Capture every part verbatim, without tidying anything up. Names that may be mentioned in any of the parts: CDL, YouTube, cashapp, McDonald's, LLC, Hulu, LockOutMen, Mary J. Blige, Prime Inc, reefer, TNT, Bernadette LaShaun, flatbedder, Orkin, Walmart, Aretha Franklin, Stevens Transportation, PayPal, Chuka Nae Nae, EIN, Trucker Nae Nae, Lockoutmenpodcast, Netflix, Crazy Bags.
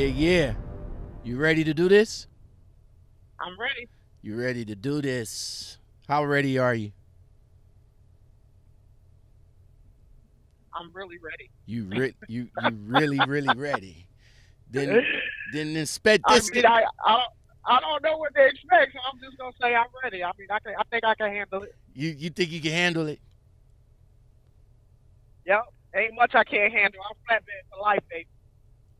yeah, yeah. You ready to do this? I'm ready. You ready to do this? How ready are you? I'm really ready. You re you you really really ready? Then then inspect this. I mean, I, I I don't know what they expect. So I'm just gonna say I'm ready. I mean, I can, I think I can handle it. You you think you can handle it? Yep. Ain't much I can't handle. I'm flatbed for life, baby.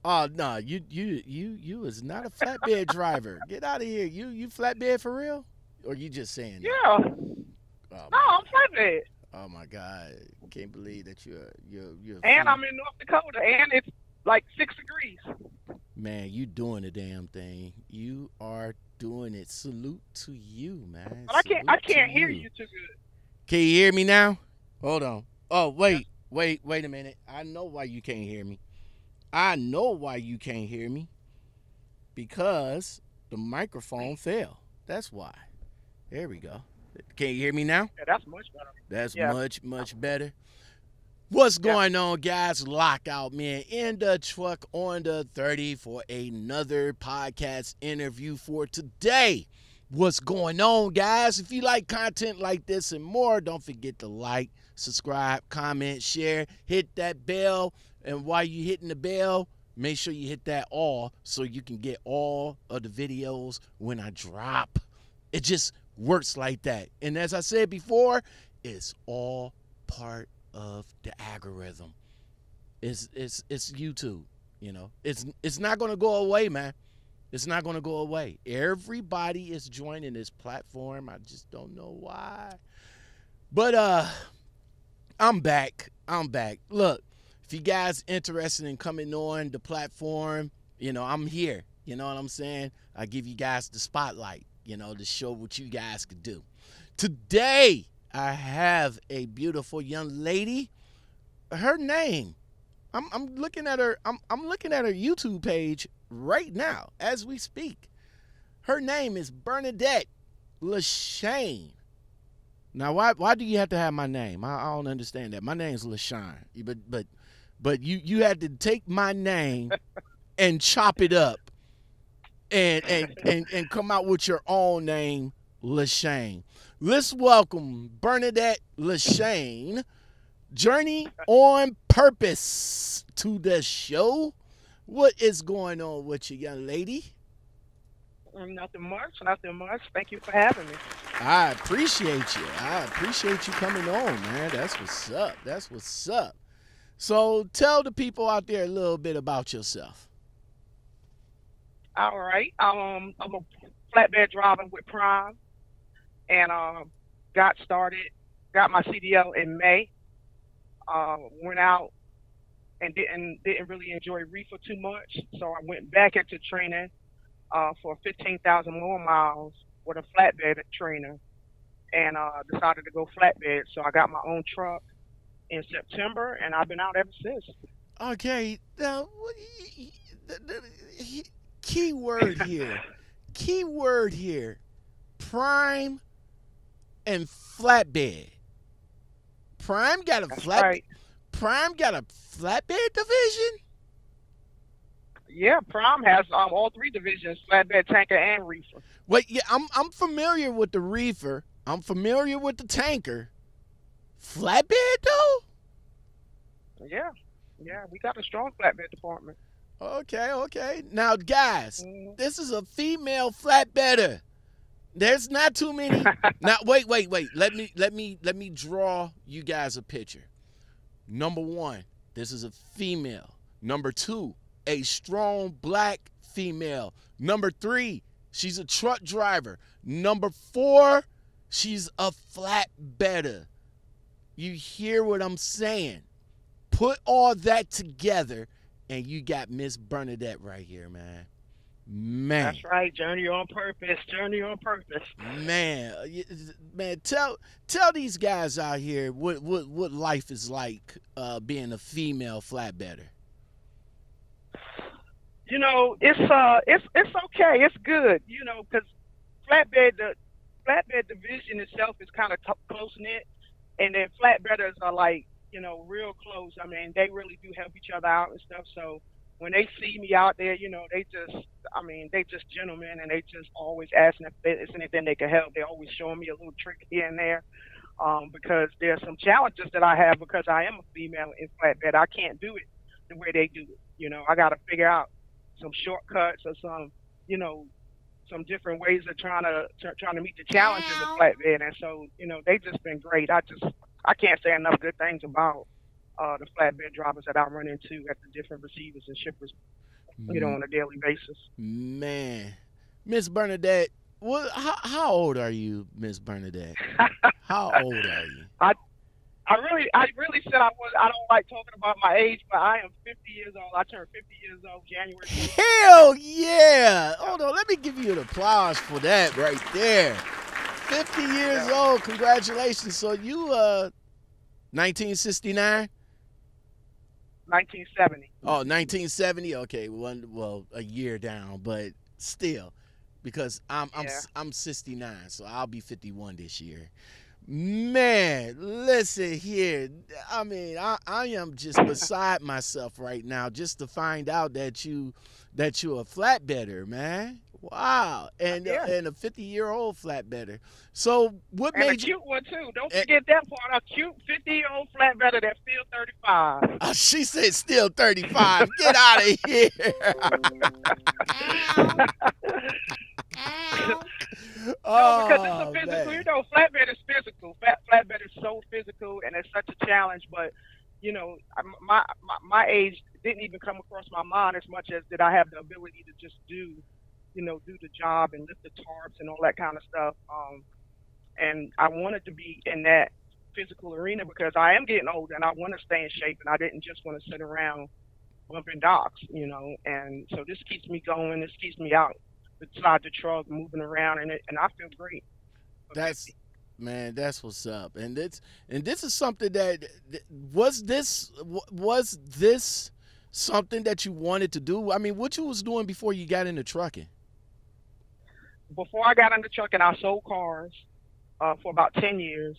Oh no, you you you you is not a flatbed driver. Get out of here. You you flatbed for real? Or you just saying? Yeah. That? Oh, no, I'm flatbed. Oh my God! I can't believe that you're you're you're. And I'm in North Dakota, and it's like six degrees. Man, you doing the damn thing. You are doing it. Salute to you, man. But I can't. I can't hear you too good. Can you hear me now? Hold on. Oh wait, wait, wait a minute. I know why you can't hear me. I know why you can't hear me. Because the microphone fell. That's why. There we go. Can you hear me now? Yeah, that's much better. That's yeah. much, much better. What's yeah. going on, guys? Lockout Man in the truck on the thirty for another podcast interview for today. What's going on, guys? If you like content like this and more, don't forget to like, subscribe, comment, share, hit that bell. And while you're hitting the bell, make sure you hit that all so you can get all of the videos when I drop. It just works like that. And as I said before, it's all part of the algorithm. It's it's it's YouTube, you know. It's it's not going to go away, man. It's not going to go away. Everybody is joining this platform. I just don't know why. But uh I'm back. I'm back. Look, if you guys interested in coming on the platform, you know, I'm here. You know what I'm saying? I give you guys the spotlight, you know, to show what you guys could do. Today, I have a beautiful young lady. Her name, I'm, I'm looking at her, I'm, I'm looking at her YouTube page right now as we speak. Her name is Bernadette LaShaun. Now, why why do you have to have my name? I, I don't understand that. My name is LaShaun, but but but you you had to take my name and chop it up. And, and and and come out with your own name, LaShaun. Let's welcome Bernadette LaShaun, Journey on Purpose, to the show. What is going on with you, young lady? Nothing much, nothing much. Thank you for having me. I appreciate you. I appreciate you coming on, man. That's what's up. That's what's up. So tell the people out there a little bit about yourself. All right. Um, I'm a flatbed driver with Prime, and uh, got started, got my C D L in May. Uh, went out and didn't didn't really enjoy reefer too much, so I went back into training uh, for fifteen thousand more miles with a flatbed trainer, and uh, decided to go flatbed. So I got my own truck in September, and I've been out ever since. Okay. Now, what do you, the, the, he, Key word here, key word here, Prime and flatbed. Prime got a That's flat. Right. Prime got a flatbed division. Yeah, Prime has um, all three divisions: flatbed, tanker, and reefer. Wait, yeah, I'm I'm familiar with the reefer. I'm familiar with the tanker. Flatbed though. Yeah, yeah, we got a strong flatbed department. Okay, okay. Now, guys, this is a female flatbedder. There's not too many. Now, wait, wait, wait. Let me, let me, let me draw you guys a picture. Number one, this is a female. Number two, a strong black female. Number three, she's a truck driver. Number four, she's a flatbedder. You hear what I'm saying? Put all that together, and you got Miss Bernadette right here, man. Man. That's right. Journey on purpose. Journey on purpose. Man, man, tell tell these guys out here what what, what life is like uh, being a female flatbedder. You know, it's uh, it's it's okay. It's good. You know, because flatbed the flatbed division itself is kind of close knit, and then flatbedders are like, you know, real close. I mean, they really do help each other out and stuff. So when they see me out there, you know, they just, I mean, they just gentlemen, and they just always asking if there's anything they can help. They always showing me a little trick here and there, um, because there's some challenges that I have because I am a female in flatbed. I can't do it the way they do it. You know, I got to figure out some shortcuts or some, you know, some different ways of trying to trying to meet the challenges of flatbed. And so, you know, they've just been great. I just, I can't say enough good things about Uh, the flatbed drivers that I run into at the different receivers and shippers, you know, on a daily basis. Man, Miss Bernadette, what? How, how old are you, Miss Bernadette? How old are you? I, I really, I really said I was. I don't like talking about my age, but I am fifty years old. I turned fifty years old January. Hell yeah! Hold on, let me give you an applause for that right there. Fifty years yeah. old. Congratulations. So you, uh, nineteen sixty nine. nineteen seventy. Oh, nineteen seventy. Okay, one well a year down, but still, because I'm yeah. I'm I'm sixty-nine, so I'll be fifty-one this year. Man, listen here. I mean, I I am just beside myself right now just to find out that you that you're a flatbedder, man. Wow, and yeah. uh, and a fifty-year-old flatbedder. So what and made a cute you? Cute one too. Don't and, forget that part. A cute fifty-year-old flatbedder that's still thirty-five. Oh, she said still thirty-five. Get out of here. Ow. Ow. Oh, no, because it's a physical. Man. You know, flatbed is physical. Flat flatbed is so physical, and it's such a challenge. But you know, my my, my age didn't even come across my mind as much as did I have the ability to just do. you know, do the job and lift the tarps and all that kind of stuff. Um, and I wanted to be in that physical arena because I am getting older and I want to stay in shape, and I didn't just want to sit around bumping docks, you know. And so this keeps me going. This keeps me out beside the truck, moving around, and it, and I feel great. That's, man, that's what's up. And it's, and this is something that, was this, was this something that you wanted to do? I mean, what you was doing before you got into trucking? Before I got into trucking, I sold cars uh, for about ten years,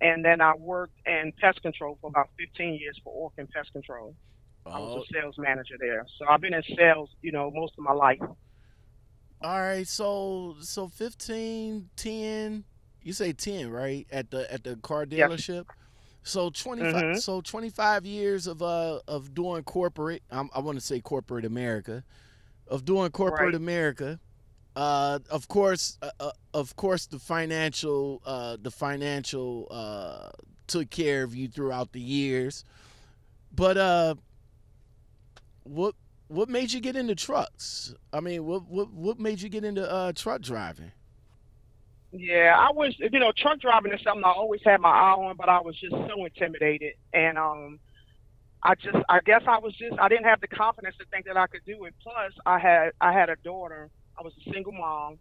and then I worked in pest control for about fifteen years for Orkin Pest Control. Oh. I was a sales manager there, so I've been in sales, you know, most of my life. All right, so so fifteen, ten, you say ten, right? At the at the car dealership. Yes. So twenty-five, mm-hmm. so twenty-five years of uh of doing corporate. Um, I want to say corporate America, of doing corporate right. America. Uh, of course, uh, uh, of course, the financial, uh, the financial uh, took care of you throughout the years. But uh, what what made you get into trucks? I mean, what what what made you get into uh, truck driving? Yeah, I was, you know, truck driving is something I always had my eye on, but I was just so intimidated. And um, I just, I guess I was just, I didn't have the confidence to think that I could do it. Plus, I had, I had a daughter. I was a single mom,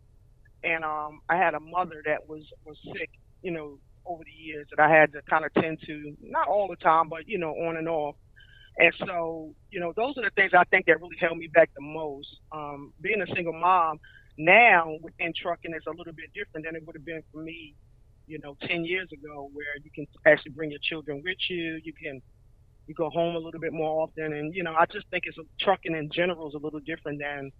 and um, I had a mother that was, was sick, you know, over the years that I had to kind of tend to, not all the time, but, you know, on and off. And so, you know, those are the things I think that really held me back the most. Um, being a single mom, now within trucking is a little bit different than it would have been for me, you know, ten years ago, where you can actually bring your children with you. You can, you go home a little bit more often. And, you know, I just think it's a, trucking in general is a little different than,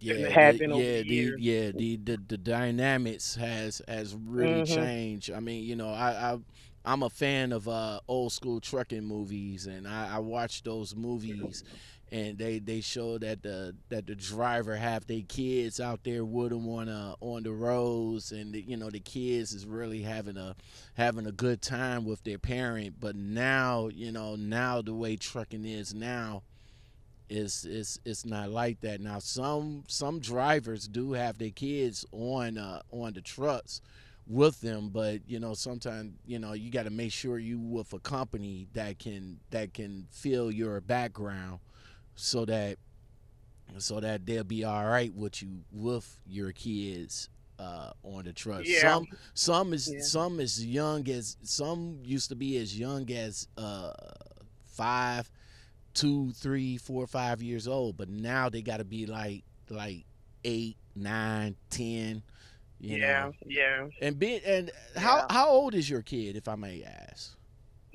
yeah, than it had the, been over yeah, the years. The, yeah, the, the, the dynamics has, has really mm-hmm. changed. I mean, you know, I, I, I'm a fan of uh, old school trucking movies, and I, I watch those movies. And they, they show that the that the driver have their kids out there with them on uh, on the roads, and the, you know, the kids is really having a having a good time with their parent. But now, you know, now the way trucking is now, is is it's not like that now. Some some drivers do have their kids on uh, on the trucks with them, but you know, sometimes, you know, you got to make sure you with a company that can that can fill your background, so that so that they'll be all right with you with your kids uh on the truck. Yeah. Some some is yeah. some as young as some used to be as young as uh five, two, three, four, five years old, but now they gotta be like like eight, nine, ten. You yeah, know? yeah. And be and yeah. how how old is your kid, if I may ask?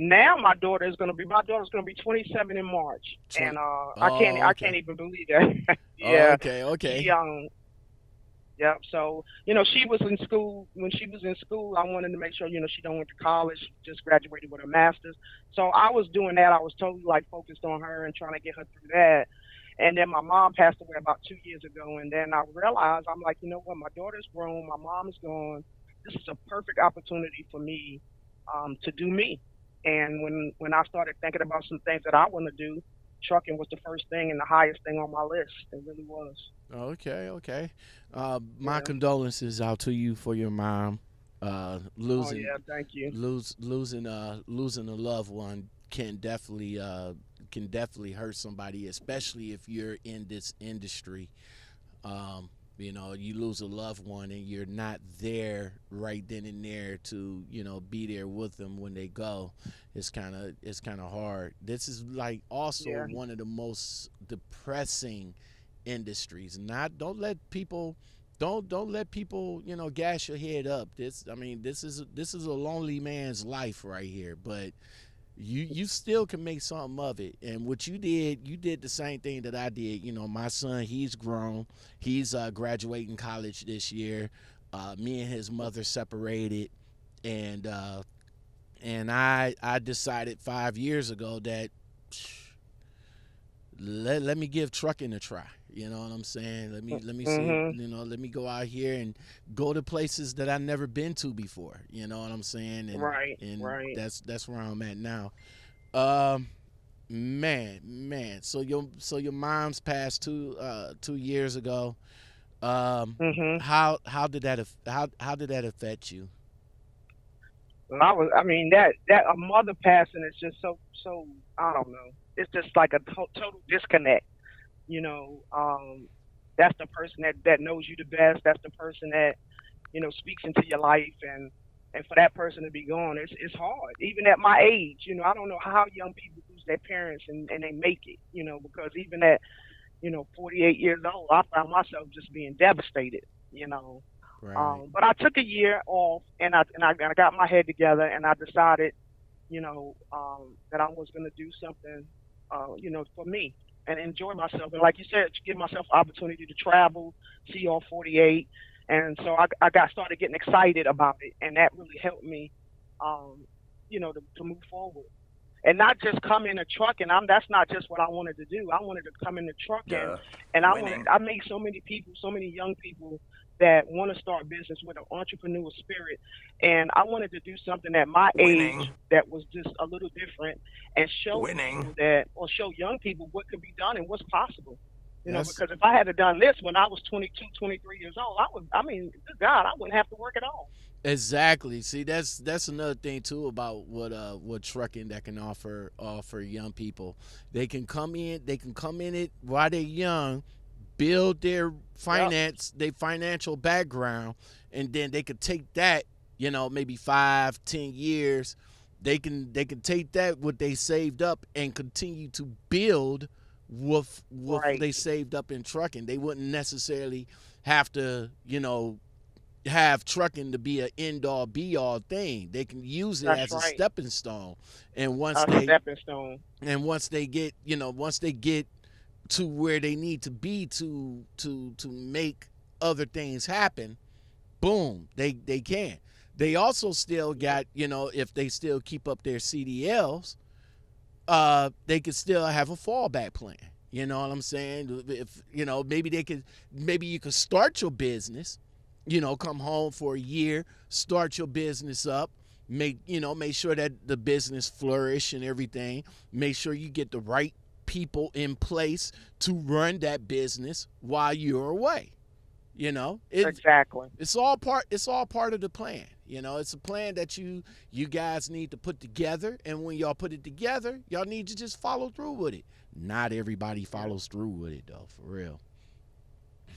Now my daughter is gonna be my daughter's gonna be twenty-seven in March, and uh, oh, I can't okay. I can't even believe that. Yeah. Oh, okay. Okay. Young. Um, yeah. So you know, she was in school when she was in school. I wanted to make sure you know she don't went to college. She just graduated with her master's. So I was doing that. I was totally like focused on her and trying to get her through that. And then my mom passed away about two years ago, and then I realized, I'm like, you know what, my daughter's grown, my mom is gone. This is a perfect opportunity for me um, to do me. And when, when I started thinking about some things that I want to do, trucking was the first thing and the highest thing on my list. It really was. Okay, okay. Uh, my yeah. condolences out to you for your mom. Uh, losing, oh, yeah, thank you. Lose, losing, uh, losing a loved one can definitely uh, can definitely hurt somebody, especially if you're in this industry. Um, you know, you lose a loved one and you're not there right then and there to, you know, be there with them when they go. It's kind of it's kind of hard. This is like also yeah. one of the most depressing industries. Not don't let people don't don't let people, you know, gash your head up. This I mean, this is this is a lonely man's life right here, but You you still can make something of it. And what you did, you did the same thing that I did. You know, my son, he's grown. He's uh, graduating college this year. Uh, me and his mother separated. And uh, and I I decided five years ago that let, let me give trucking a try. You know what I'm saying? Let me let me mm-hmm. see, you know, let me go out here and go to places that I've never been to before. You know what I'm saying? And, right. And right. that's that's where I'm at now. Um man, man. So your so your mom's passed two uh two years ago. Um mm-hmm. how how did that how how did that affect you? Well, I was I mean that that a mother passing is just so so I don't know. It's just like a to total disconnect. You know, um, that's the person that, that knows you the best. That's the person that, you know, speaks into your life. And, and for that person to be gone, it's, it's hard. Even at my age, you know, I don't know how young people lose their parents and, and they make it, you know, because even at, you know, forty-eight years old, I found myself just being devastated, you know. Right. Um, but I took a year off and I, and I, and I got my head together and I decided, you know, um, that I was going to do something, uh, you know, for me. And enjoy myself, and like you said, give myself opportunity to travel, see all forty-eight, and so I, I got started getting excited about it, and that really helped me, um, you know, to, to move forward, and not just come in a truck. And I'm that's not just what I wanted to do. I wanted to come in the truck, yeah. and and I wanted, I made so many people, so many young people that want to start business with an entrepreneurial spirit, and I wanted to do something at my Winning. age that was just a little different, and show Winning. that, or show young people what could be done and what's possible. You yes. know, because if I had done this when I was twenty-two, twenty-three years old, I would. I mean, good God, I wouldn't have to work at all. Exactly. See, that's that's another thing too about what uh what trucking that can offer offer young people. They can come in. They can come in it while they're young. Build their finance, yep. their financial background, and then they could take that, you know, maybe five, ten years, they can they can take that what they saved up and continue to build with what right. they saved up in trucking. They wouldn't necessarily have to, you know, have trucking to be an end-all be-all thing. They can use it That's as right. a stepping stone, and once a they stepping stone, and once they get, you know, once they get to where they need to be to to to make other things happen, boom, they they can. They also still got, you know, if they still keep up their C D Ls, uh, they could still have a fallback plan. You know what I'm saying? If you know, maybe they could, maybe you could start your business. You know, come home for a year, start your business up. Make you know, make sure that the business flourish and everything. Make sure you get the right people in place to run that business while you're away. You know, it, exactly. It's all part. It's all part of the plan. You know, it's a plan that you you guys need to put together. And when y'all put it together, y'all need to just follow through with it. Not everybody follows through with it, though, for real.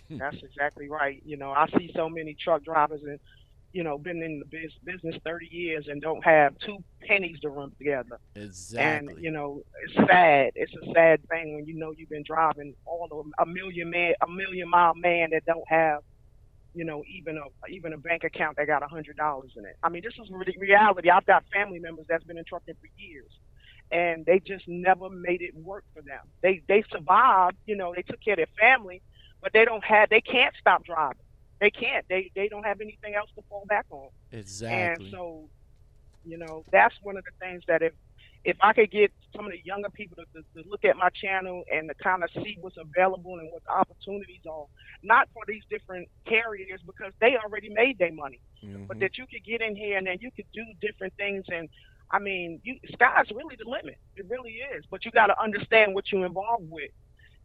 That's exactly right. You know, I see so many truck drivers and, you know, been in the business thirty years and don't have two pennies to run together. Exactly. And, you know, it's sad. It's a sad thing when you know you've been driving all the, a million man, a million mile man that don't have you know, even a even a bank account that got a hundred dollars in it. I mean, this is re reality. I've got family members that's been in trucking for years, and they just never made it work for them. They they survived, you know, they took care of their family, but they don't have, they can't stop driving. They can't. They they don't have anything else to fall back on. Exactly. And so, you know, that's one of the things that if if I could get some of the younger people to, to, to look at my channel and to kind of see what's available and what the opportunities are, not for these different carriers because they already made their money, mm-hmm. but that you could get in here and then you could do different things. And I mean, you, sky's really the limit. It really is. But you got to understand what you're involved with,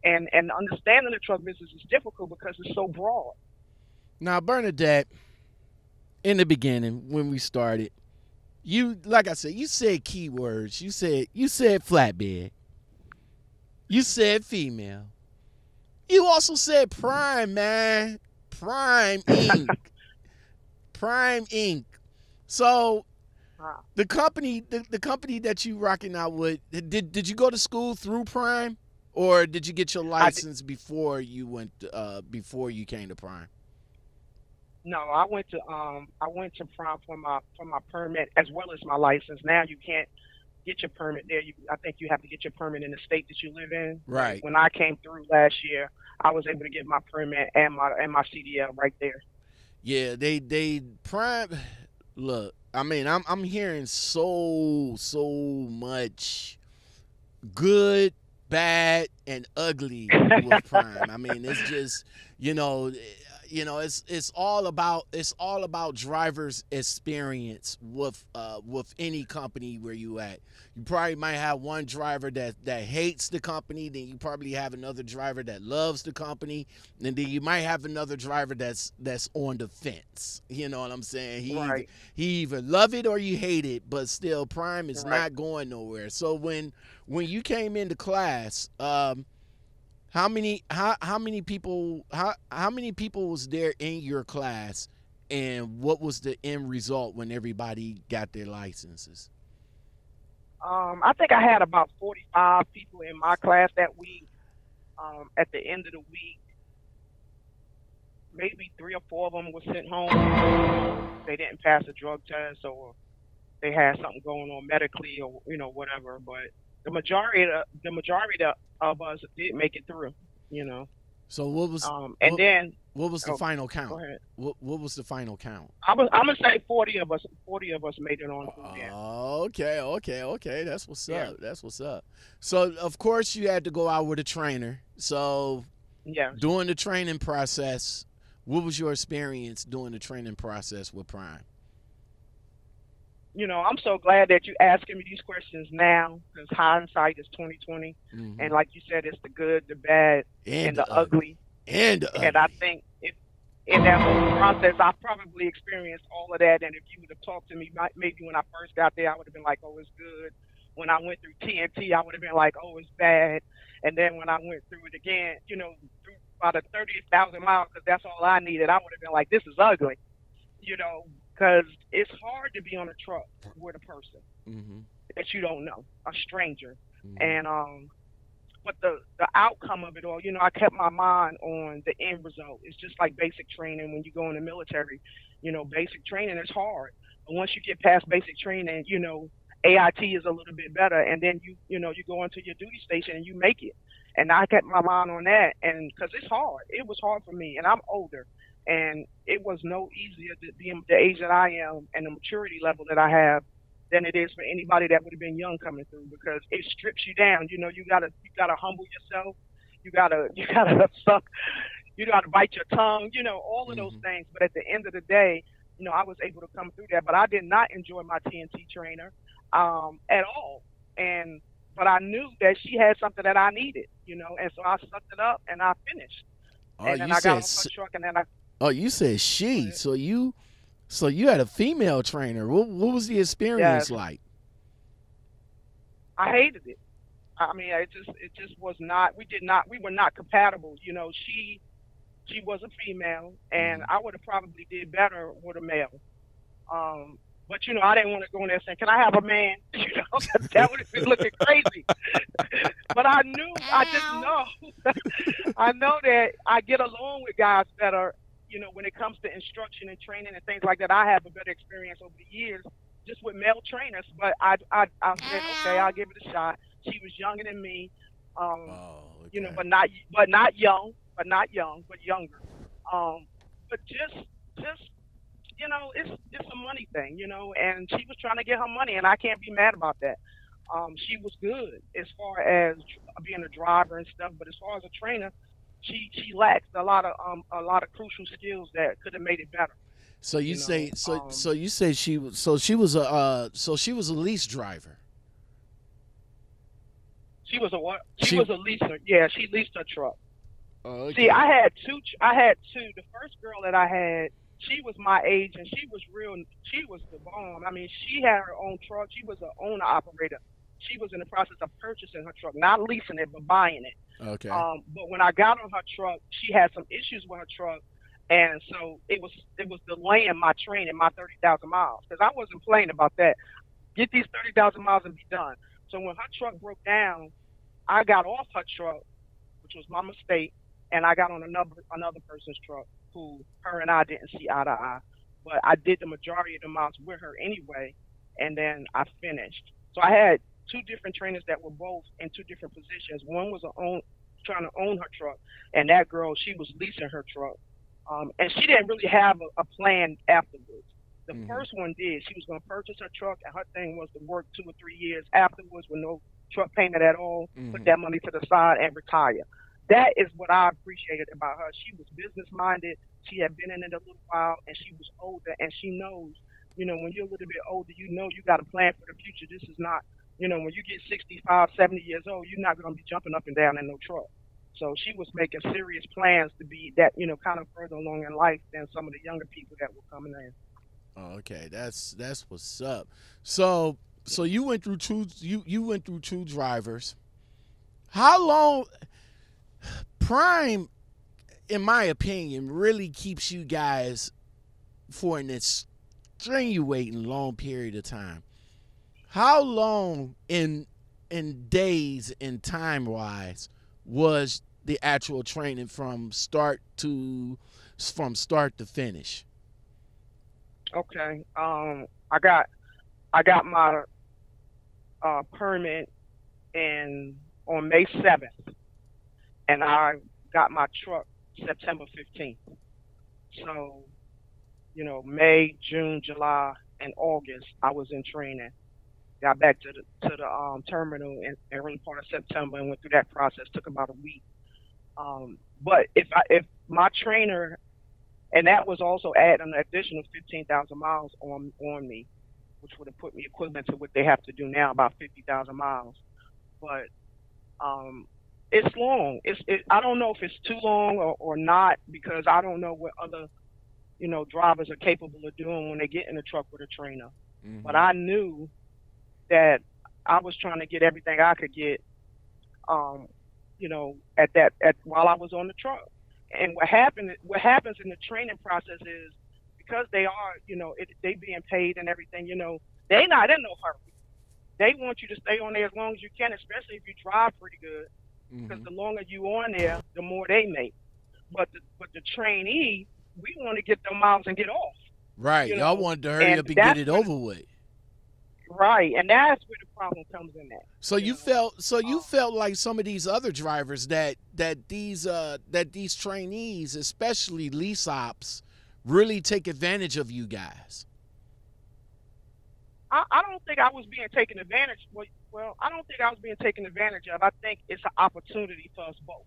and and understanding the truck business is difficult because it's so broad. Now, Bernadette, in the beginning when we started, you, like I said, you said keywords. You said you said flatbed. You said female. You also said Prime, man. Prime Incorporated. Prime Incorporated. So the company, the, the company that you rocking out with, did did you go to school through Prime, or did you get your license before you went uh, before you came to Prime? No, I went to um I went to Prime for my for my permit as well as my license. Now you can't get your permit there. You, I think you have to get your permit in the state that you live in. Right. When I came through last year, I was able to get my permit and my and my C D L right there. Yeah, they they Prime. Look, I mean, I'm I'm hearing so so much good, bad, and ugly with Prime. I mean, it's just, you know. You know, it's it's all about it's all about drivers' experience with uh with any company where you at. You probably might have one driver that that hates the company, then you probably have another driver that loves the company, and then you might have another driver that's that's on the fence. You know what I'm saying? He right. either, he either love it or you hate it, but still Prime is right. not going nowhere. So when when you came into class, um How many how how many people how how many people was there in your class, and what was the end result when everybody got their licenses? Um, I think I had about forty-five people in my class that week. Um, at the end of the week, maybe three or four of them were sent home. They didn't pass a drug test, or they had something going on medically, or you know whatever. But the majority of the, the majority of of us did make it through, you know. So what was um and what, then what was the oh, final count? Go ahead. What what was the final count? I was I'm gonna say forty of us. Forty of us made it on. Oh, yeah. okay, okay, okay. That's what's yeah. up. That's what's up. So of course you had to go out with a trainer. So yeah, during the training process, what was your experience during the training process with Prime? You know, I'm so glad that you're asking me these questions now because hindsight is twenty twenty, mm-hmm. and like you said, it's the good, the bad, and, and the, the ugly. And the and ugly. I think if, in that whole process, I probably experienced all of that. And if you would have talked to me, maybe when I first got there, I would have been like, "Oh, it's good." When I went through T N T, I would have been like, "Oh, it's bad." And then when I went through it again, you know, through about a thirty thousand miles, because that's all I needed, I would have been like, "This is ugly," you know. Because it's hard to be on a truck with a person mm-hmm. that you don't know, a stranger. Mm-hmm. And um, but the, the outcome of it all, you know, I kept my mind on the end result. It's just like basic training when you go in the military. You know, basic training is hard. But once you get past basic training, you know, A I T is a little bit better. And then, you you know, you go into your duty station and you make it. And I kept my mind on that and because it's hard. It was hard for me, and I'm older. And it was no easier to be the age that I am and the maturity level that I have than it is for anybody that would have been young coming through because it strips you down. You know, you gotta you gotta humble yourself. You gotta you gotta suck. You gotta bite your tongue. You know, all of those mm-hmm. things. But at the end of the day, you know, I was able to come through that. But I did not enjoy my T N T trainer um, at all. And but I knew that she had something that I needed. You know, and so I sucked it up and I finished. Oh, and then you I got on my truck and then I. Oh, you said she. So you, so you had a female trainer. What, what was the experience yes. like? I hated it. I mean, it just it just was not. We did not. We were not compatible. You know, she she was a female, and I would have probably did better with a male. Um, but you know, I didn't want to go in there saying, "Can I have a man?" You know, that would have been looking crazy. But I knew. Ow. I just know. I know that I get along with guys better. you know, when it comes to instruction and training and things like that, I have a better experience over the years just with male trainers. But I, I, I said, okay, I'll give it a shot. She was younger than me, um, oh, okay. you know, but not, but not young, but not young, but younger. Um, but just, just, you know, it's, it's a money thing, you know, and she was trying to get her money, and I can't be mad about that. Um, she was good as far as being a driver and stuff, but as far as a trainer, she she lacks a lot of um a lot of crucial skills that could have made it better. So you, you say know? so um, so you say she was so she was a uh, so she was a lease driver. She was a what? She, she was a leaser. Yeah, she leased her truck. Oh, okay. See, I had two. I had two. The first girl that I had, she was my age, and she was real. She was the bomb. I mean, she had her own truck. She was an owner operator. She was in the process of purchasing her truck, not leasing it, but buying it. Okay. Um, but when I got on her truck, she had some issues with her truck, and so it was it was delaying my training, my thirty thousand miles, because I wasn't playing about that. Get these thirty thousand miles and be done. So when her truck broke down, I got off her truck, which was my mistake, and I got on another another person's truck, who her and I didn't see eye to eye, but I did the majority of the miles with her anyway, and then I finished. So I had two different trainers that were both in two different positions. One was a own, trying to own her truck, and that girl, she was leasing her truck. Um, and she didn't really have a, a plan afterwards. The mm-hmm. first one did. She was going to purchase her truck, and her thing was to work two or three years afterwards with no truck payment at all, mm-hmm. put that money to the side and retire. That is what I appreciated about her. She was business-minded. She had been in it a little while, and she was older, and she knows, you know, when you're a little bit older, you know you got a plan for the future. This is not, you know, when you get sixty-five, seventy years old, you're not going to be jumping up and down in no truck. So she was making serious plans to be that, you know, kind of further along in life than some of the younger people that were coming in. Oh, okay, that's that's what's up. So so you went through two you you went through two drivers. How long? Prime, in my opinion, really keeps you guys for an extenuating long period of time. How long in in days and time wise was the actual training from start to from start to finish? Okay, um, I got I got my uh, permit in on May seventh, and I got my truck September fifteenth. So, you know, May, June, July, and August I was in training. Got back to the to the um, terminal in, in early part of September and went through that process. Took about a week. Um, but if I, if my trainer, and that was also adding an additional fifteen thousand miles on on me, which would have put me equivalent to what they have to do now, about fifty thousand miles. But um, it's long. It's it, I don't know if it's too long or, or not, because I don't know what other you know drivers are capable of doing when they get in a truck with a trainer. Mm-hmm. But I knew that I was trying to get everything I could get, um, you know, at that at while I was on the truck. And what happened, what happens in the training process is, because they are, you know, it, they being paid and everything, you know, they not in no hurry. They want you to stay on there as long as you can, especially if you drive pretty good, because mm-hmm. the longer you on there, the more they make. But the, but the trainee, we want to get them miles and get off. Right, y'all want to hurry and up and get it over with. Right, and that's where the problem comes in at. So you, you know? felt, so you um, felt like some of these other drivers that that these uh, that these trainees, especially lease ops, really take advantage of you guys. I, I don't think I was being taken advantage. Well, well, I don't think I was being taken advantage of. I think it's an opportunity for us both.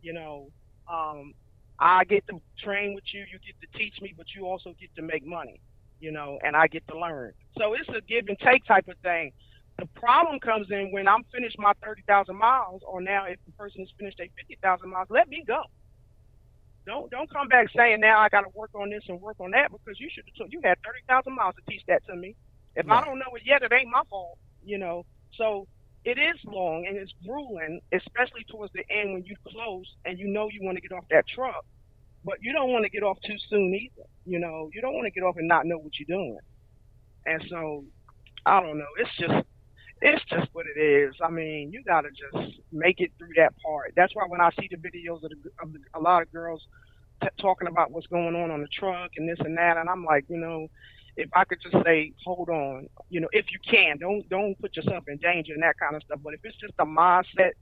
You know, um, I get to train with you, you get to teach me, but you also get to make money. You know, and I get to learn. So it's a give and take type of thing. The problem comes in when I'm finished my thirty thousand miles, or now if the person has finished their fifty thousand miles, let me go. Don't don't come back saying, now I got to work on this and work on that, because you should have, you had thirty thousand miles to teach that to me. If yeah. I don't know it yet, it ain't my fault, you know. So it is long and it's grueling, especially towards the end when you close and you know you want to get off that truck. But you don't want to get off too soon either. You know, you don't want to get off and not know what you're doing. And so, I don't know. It's just, it's just what it is. I mean, you got to just make it through that part. That's why when I see the videos of, the, of the, a lot of girls t talking about what's going on on the truck and this and that. And I'm like, you know, if I could just say, hold on, you know, if you can, don't don't put yourself in danger and that kind of stuff. But if it's just a mindset,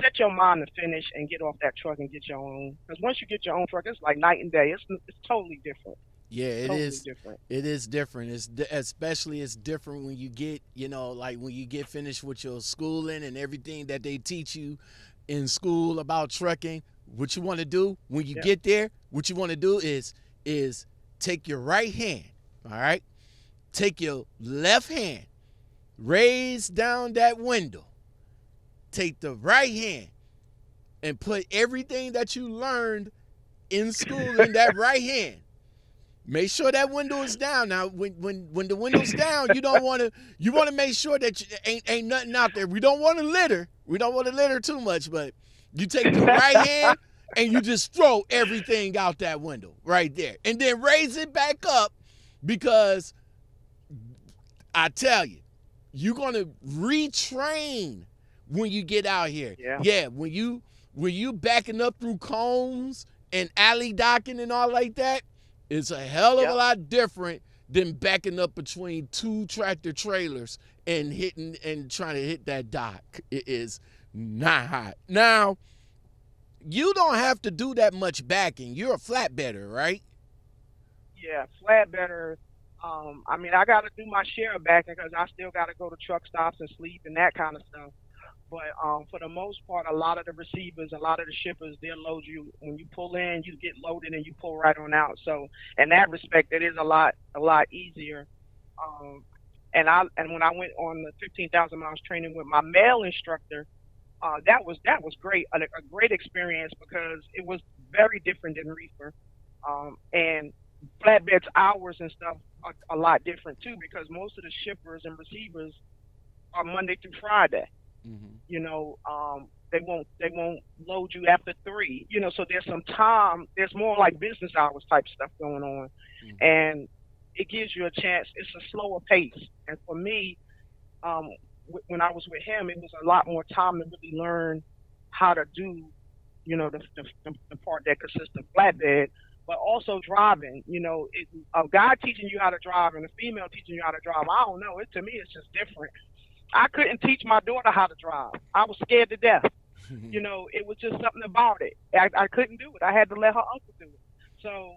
set your mind to finish and get off that truck and get your own. Because once you get your own truck, it's like night and day. It's it's totally different. Yeah, it totally is. Different. It is different. It's di especially it's different when you get, you know, like when you get finished with your schooling and everything that they teach you in school about trucking. What you want to do when you yeah. get there, what you want to do is is take your right hand, all right? Take your left hand, raise down that window. Take the right hand and put everything that you learned in school in that right hand. Make sure that window is down. Now, when when when the window's down, you don't want to. You want to make sure that you, ain't ain't nothing out there. We don't want to litter. We don't want to litter too much. But you take the right hand and you just throw everything out that window right there, and then raise it back up, because I tell you, you're gonna retrain when you get out here. Yeah. Yeah. When you when you backing up through cones and alley docking and all like that. It's a hell of yep. a lot different than backing up between two tractor trailers and hitting and trying to hit that dock. It is not hot. Now, you don't have to do that much backing. You're a flatbedder, right? Yeah, flatbedder. Um, I mean, I got to do my share of backing because I still got to go to truck stops and sleep and that kind of stuff. But um, for the most part, a lot of the receivers, a lot of the shippers, they'll load you. When you pull in, you get loaded and you pull right on out. So in that respect, it is a lot, a lot easier. Um, and I, and when I went on the fifteen thousand miles training with my male instructor, uh, that was that was great, a, a great experience because it was very different than reefer, um, and flatbed's hours and stuff are a lot different too because most of the shippers and receivers are Monday through Friday. Mm-hmm. You know, um, they won't they won't load you after three. You know, so there's some time. There's more like business hours type stuff going on, mm-hmm. and it gives you a chance. It's a slower pace, and for me, um, w when I was with him, it was a lot more time to really learn how to do, you know, the the, the part that consists of flatbed, but also driving. You know, it, a guy teaching you how to drive and a female teaching you how to drive. I don't know. It to me, it's just different. I couldn't teach my daughter how to drive. I was scared to death. You know, it was just something about it. I, I couldn't do it. I had to let her uncle do it. So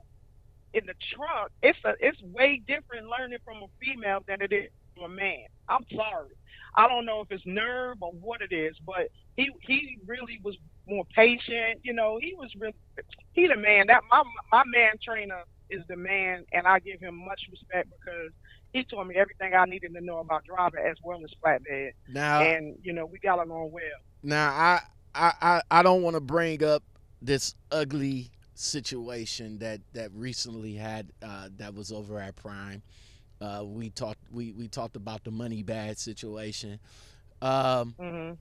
in the truck, it's a, it's way different learning from a female than it is from a man. I'm sorry. I don't know if it's nerve or what it is, but he he really was more patient. You know, he was really, he the man. That my my man trainer is the man, and I give him much respect because he told me everything I needed to know about driving as well as flatbed. Now, and you know, we got along well. Now, I I I don't want to bring up this ugly situation that that recently had uh, that was over at Prime. Uh, we talked we we talked about the money bag situation. Um, mm-hmm.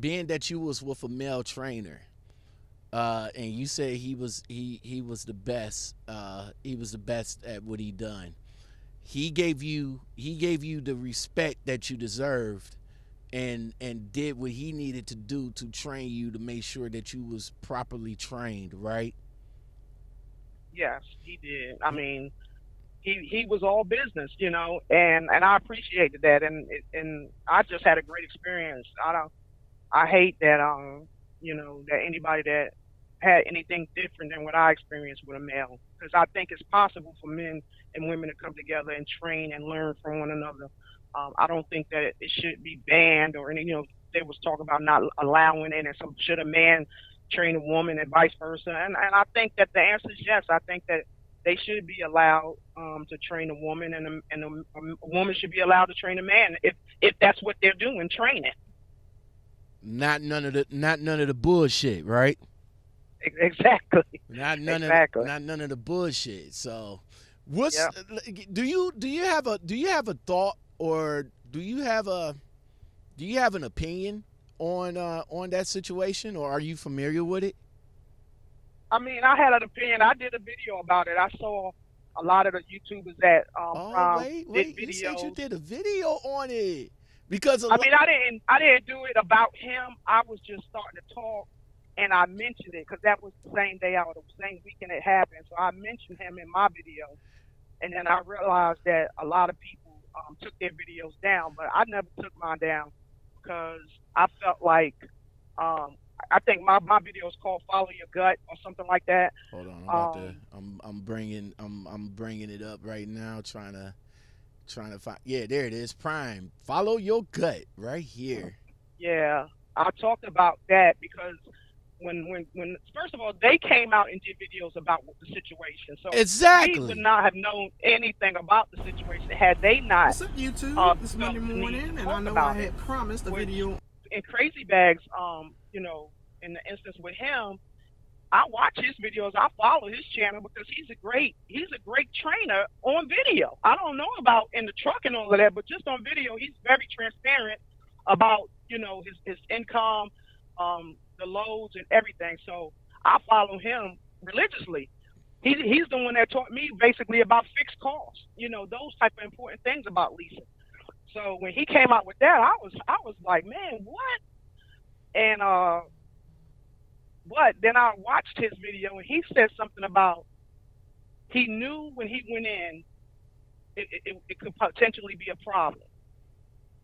Being that you was with a male trainer, uh, and you said he was he he was the best. Uh, he was the best at what he done. He gave you he gave you the respect that you deserved and and did what he needed to do to train you to make sure that you was properly trained, right? Yes, he did. I mean, he he was all business, you know, and and I appreciated that, and and I just had a great experience. I don't I hate that um, you know, that anybody that had anything different than what I experienced with a male, because I think it's possible for men and women to come together and train and learn from one another. Um, I don't think that it should be banned or any, you know, they was talking about not allowing it, and some, should a man train a woman and vice versa. And, and I think that the answer is yes. I think that they should be allowed um, to train a woman, and, a, and a, a woman should be allowed to train a man if, if that's what they're doing, training. Not none of the, not none of the bullshit, right? Exactly. Not none exactly. of not none of the bullshit. So, what's yep. do you do you have a do you have a thought or do you have a do you have an opinion on uh, on that situation, or are you familiar with it? I mean, I had an opinion. I did a video about it. I saw a lot of the YouTubers that um, oh wait wait did you said you did a video on it because I mean I didn't I didn't do it about him. I was just starting to talk. and I mentioned it because that was the same day out, the same weekend it happened. So I mentioned him in my video, and then I realized that a lot of people um, took their videos down, but I never took mine down because I felt like um, I think my my video is called "Follow Your Gut" or something like that. Hold on, I'm, um, about to, I'm I'm bringing I'm I'm bringing it up right now, trying to trying to find. Yeah, there it is. Prime, follow your gut right here. Yeah, I talked about that because when when when first of all they came out and did videos about the situation, so exactly we would not have known anything about the situation had they not. What's up, YouTube? Uh, this Monday morning, and I know I had promised a video. In Crazy Bags, um, you know, in the instance with him, I watch his videos. I follow his channel because he's a great, he's a great trainer on video. I don't know about in the truck and all of that, but just on video, he's very transparent about, you know, his, his income, um, the loads and everything. So I follow him religiously. He, he's the one that taught me basically about fixed costs, you know, those type of important things about leasing. So when he came out with that, I was I was like, man, what? And uh, but then I watched his video, and he said something about he knew when he went in, it, it, it could potentially be a problem.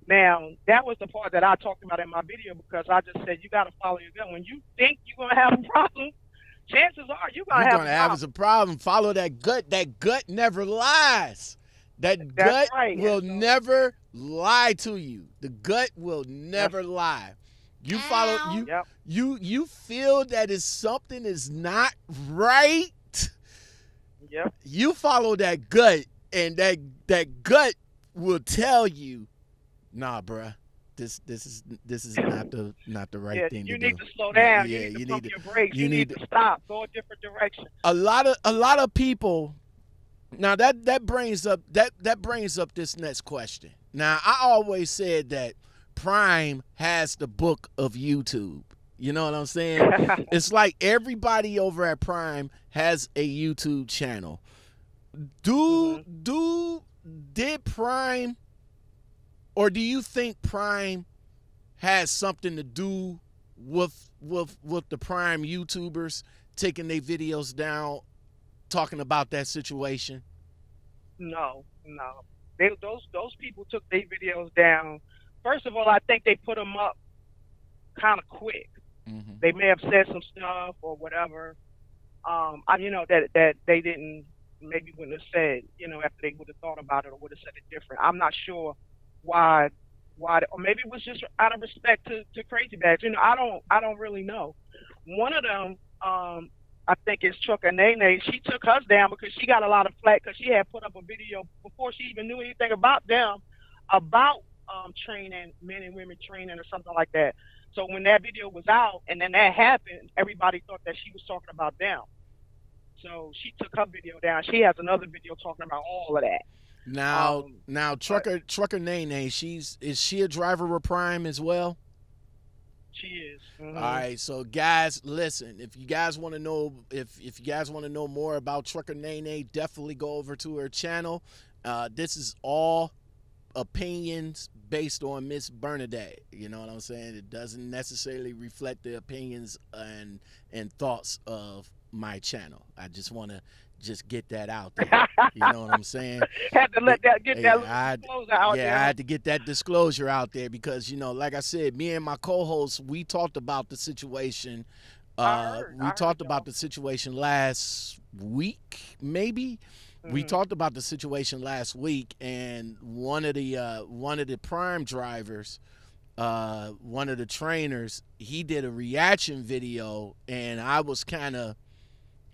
Now that was the part that I talked about in my video because I just said you got to follow your gut. When you think you're gonna have a problem, chances are you're gonna, you're have, gonna a have a problem. Follow that gut. That gut never lies. That That's gut right. will so, never lie to you. The gut will never lie. You follow you yep. you you feel that is something is not right. Yep. You follow that gut, and that that gut will tell you, nah, bruh, this this is this is not the not the right yeah, thing to do. You need to slow down. Yeah, you need you to pump your brakes. You, you need, need to stop. Go a different direction. A lot of a lot of people. Now that that brings up that that brings up this next question. Now I always said that Prime has the book of YouTube. You know what I'm saying? It's like everybody over at Prime has a YouTube channel. Do mm-hmm. do did Prime, or do you think Prime has something to do with with with the Prime YouTubers taking their videos down? Talking about that situation? No, no. They, those those people took their videos down. First of all, I think they put them up kind of quick. Mm-hmm. They may have said some stuff or whatever. Um, I, you know that that they didn't maybe wouldn't have said. You know, after they would have thought about it or would have said it different. I'm not sure why why or maybe it was just out of respect to, to Crazy Bags. You know, I don't I don't really know. One of them. Um, I think it's Chuka Nae Nae. She took hers down because she got a lot of flack because she had put up a video before she even knew anything about them, about um, training, men and women training or something like that. So when that video was out and then that happened, everybody thought that she was talking about them. So she took her video down. She has another video talking about all of that. Now, um, now Trucker Trucker Nae Nae, she's is she a driver of Prime as well? She is. Mm-hmm. All right, so guys, listen. If you guys want to know, if if you guys want to know more about Trucker Nae Nae, definitely go over to her channel. Uh, this is all opinions based on Miss Bernadette. You know what I'm saying? It doesn't necessarily reflect the opinions and and thoughts of my channel. I just want to just get that out there. You know what I'm saying? Had to let that get yeah, that disclosure out yeah, there. Yeah, I had to get that disclosure out there because, you know, like I said, me and my co-hosts, we talked about the situation. Uh, heard, we I talked about the situation last week, maybe. Mm-hmm. We talked about the situation last week, and one of the uh, one of the Prime drivers, uh, one of the trainers, he did a reaction video, and I was kind of.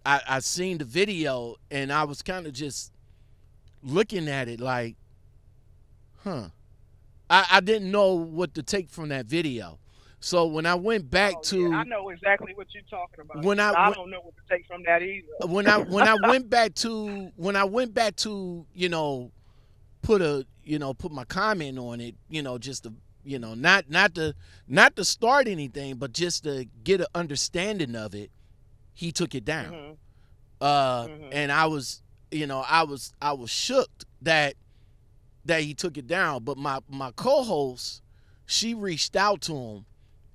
I, I seen the video and I was kind of just looking at it like, huh. I, I didn't know what to take from that video. So when I went back oh, to, yeah, I know exactly what you're talking about. When I, I when, don't know what to take from that either. When I when I went back to when I went back to you know, put a you know put my comment on it you know just to you know not not to not to start anything but just to get an understanding of it. He took it down. Mm-hmm. Uh, mm-hmm. And I was, you know, I was, I was shook that, that he took it down. But my, my co-host, she reached out to him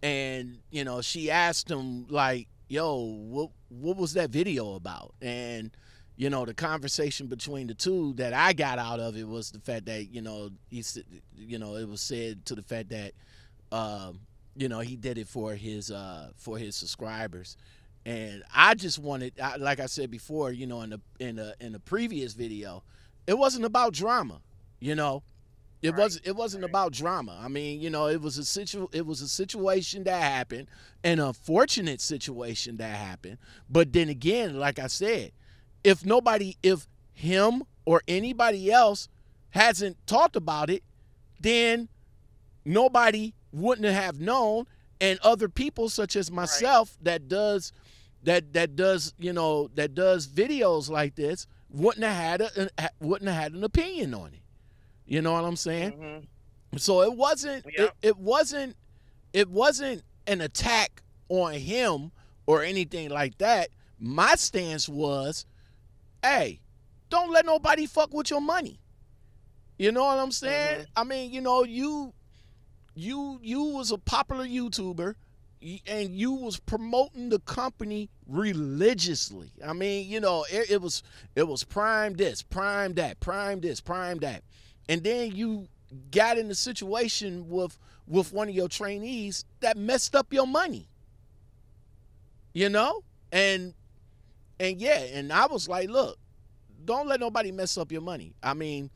And, you know, she asked him, like, yo, what what was that video about? And, you know, the conversation between the two that I got out of it was the fact that, you know, he, you know, it was said to the fact that, uh, you know, he did it for his uh, for his subscribers. And I just wanted, I, like I said before, you know, in the in the in the previous video, it wasn't about drama, you know. It right. wasn't. It wasn't right. about drama. I mean, you know, it was a situ. It was a situation that happened, an unfortunate situation that happened. But then again, like I said, if nobody, if him or anybody else hasn't talked about it, then nobody wouldn't have known. And other people, such as myself, right. that does, that that does, you know, that does videos like this, wouldn't have had a, wouldn't have had an opinion on it. You know what I'm saying? Mm-hmm. So it wasn't, yeah. it, it wasn't, it wasn't an attack on him or anything like that. My stance was, hey, don't let nobody fuck with your money. You know what I'm saying? Mm-hmm. I mean, you know, you, you, you was a popular YouTuber and you was promoting the company religiously. I mean, you know, it, it was, it was prime this, prime that, prime this, prime that. And then you got in a situation with with one of your trainees that messed up your money, you know? And and yeah, and I was like, look, don't let nobody mess up your money. I mean,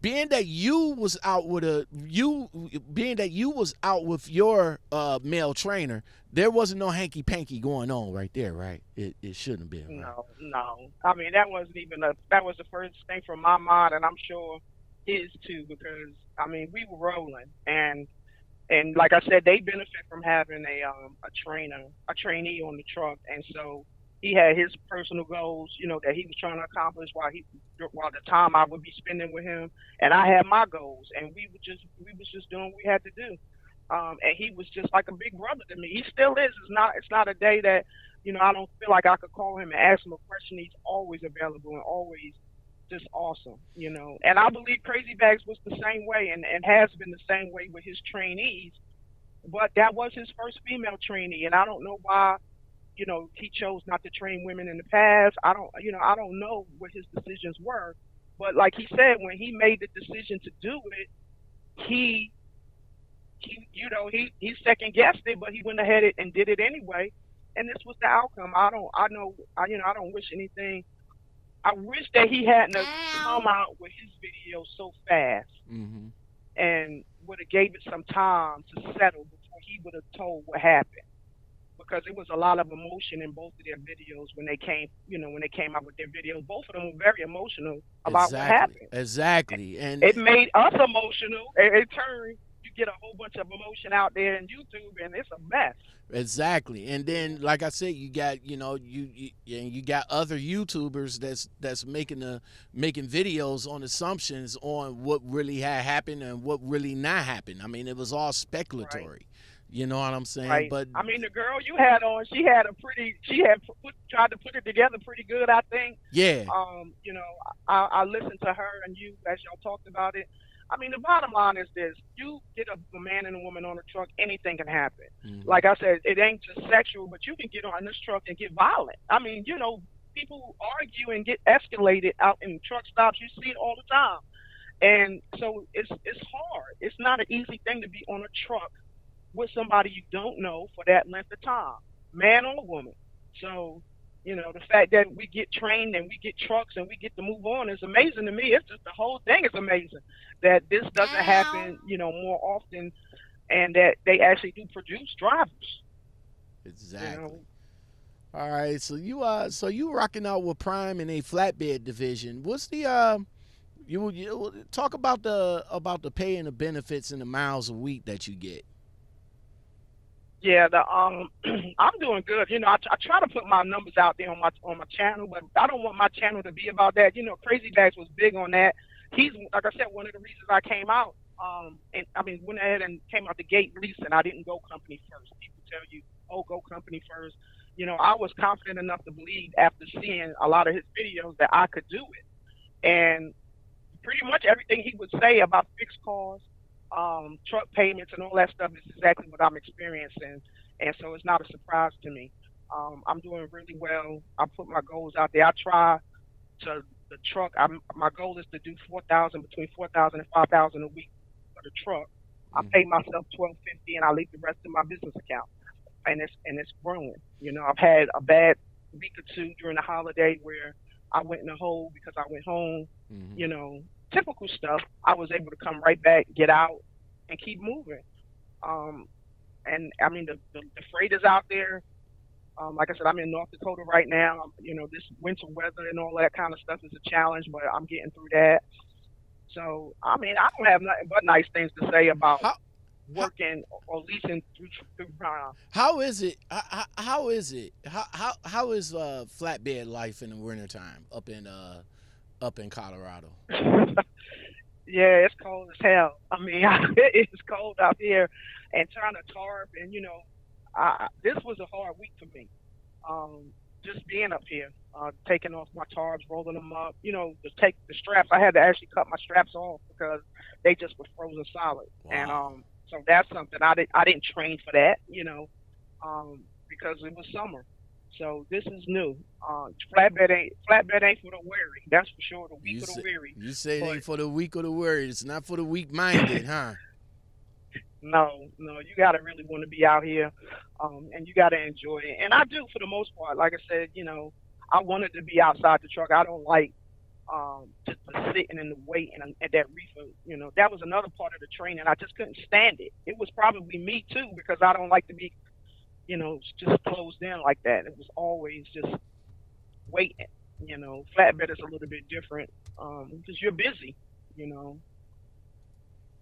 being that you was out with a you being that you was out with your uh, male trainer, there wasn't no hanky panky going on right there, right? It it shouldn't be. Right? No, no. I mean, that wasn't even a that was the first thing from my mind, and I'm sure is too, because I mean we were rolling, and and like I said, they benefit from having a um a trainer, a trainee on the truck, and so he had his personal goals, you know, that he was trying to accomplish while he while the time I would be spending with him, and I had my goals, and we were just we was just doing what we had to do, um and he was just like a big brother to me. He still is. It's not it's not a day that, you know, I don't feel like I could call him and ask him a question. He's always available and always just awesome, you know. And I believe Crazy Bags was the same way, and, and has been the same way with his trainees, but that was his first female trainee, and I don't know why, you know, he chose not to train women in the past. I don't, you know, I don't know what his decisions were, but like he said, when he made the decision to do it, he, he you know, he, he second-guessed it, but he went ahead and did it anyway, and this was the outcome. I don't, I know, I, you know, I don't wish anything I wish that he hadn't come out with his video so fast, mm-hmm. and would have gave it some time to settle before he would have told what happened, because it was a lot of emotion in both of their videos when they came, you know, when they came out with their videos. Both of them were very emotional about exactly. what happened. Exactly, and it made us emotional. It, it turned. You get a whole bunch of emotion out there in YouTube, and it's a mess. Exactly, and then like I said, you got you know you, you and you got other YouTubers that's that's making the making videos on assumptions on what really had happened and what really not happened. I mean, it was all speculatory. Right. You know what I'm saying? Right. But I mean, the girl you had on, she had a pretty, she had put, tried to put it together pretty good, I think. Yeah. Um, you know, I, I listened to her and you as y'all talked about it. I mean, the bottom line is this. You get a, a man and a woman on a truck, anything can happen. Mm-hmm. Like I said, it ain't just sexual, but you can get on this truck and get violent. I mean, you know, people argue and get escalated out in truck stops. You see it all the time. And so it's, it's hard. It's not an easy thing to be on a truck with somebody you don't know for that length of time, man or woman. So, you know, the fact that we get trained and we get trucks and we get to move on is amazing to me. It's just the whole thing is amazing that this doesn't happen, you know, more often, and that they actually do produce drivers. Exactly. You know? All right. So you uh, so you rocking out with Prime in a flatbed division. What's the uh, you, you talk about the about the pay and the benefits and the miles a week that you get? Yeah, the, um, I'm doing good. You know, I, I try to put my numbers out there on my on my channel, but I don't want my channel to be about that. You know, Crazy Bags was big on that. He's, like I said, one of the reasons I came out, um, and I mean, went ahead and came out the gate leasing. I didn't go company first. People tell you, oh, go company first. You know, I was confident enough to believe after seeing a lot of his videos that I could do it. And pretty much everything he would say about fixed cars, um, truck payments and all that stuff is exactly what I'm experiencing. And so it's not a surprise to me. Um, I'm doing really well. I put my goals out there. I try to the truck. I'm, my goal is to do four thousand between four thousand and five thousand a week for the truck. I pay myself twelve fifty and I leave the rest in my business account. And it's, and it's growing. You know, I've had a bad week or two during the holiday where I went in a hole because I went home, mm-hmm. you know, typical stuff. I was able to come right back, get out, and keep moving. Um, and I mean, the, the, the freight is out there. Um, like I said, I'm in North Dakota right now. You know, this winter weather and all that kind of stuff is a challenge, but I'm getting through that. So, I mean, I don't have nothing but nice things to say about how, working how, or leasing through, through Prime. How is it? How, how is it? How how how is uh, flatbed life in the wintertime up in uh up in Colorado? Yeah, it's cold as hell. I mean, it's cold out here, and trying to tarp, and you know, I, this was a hard week for me. Um, just being up here, uh, taking off my tarps, rolling them up, you know, to take the straps. I had to actually cut my straps off because they just were frozen solid. Wow. And um, so that's something I didn't, I didn't train for that, you know, um, because it was summer. So this is new. Uh, flatbed ain't flatbed ain't for the weary. That's for sure. The weak or the weary. You say it ain't for the weak or the weary. It's not for the weak-minded, huh? No, no, you got to really want to be out here, um, and you got to enjoy it. And I do for the most part. Like I said, you know, I wanted to be outside the truck. I don't like um, just the sitting and the waiting at that reefer. You know, that was another part of the training. I just couldn't stand it. It was probably me, too, because I don't like to be, you know, just closed in like that. It was always just waiting. You know, flatbed is a little bit different um, because you're busy, you know.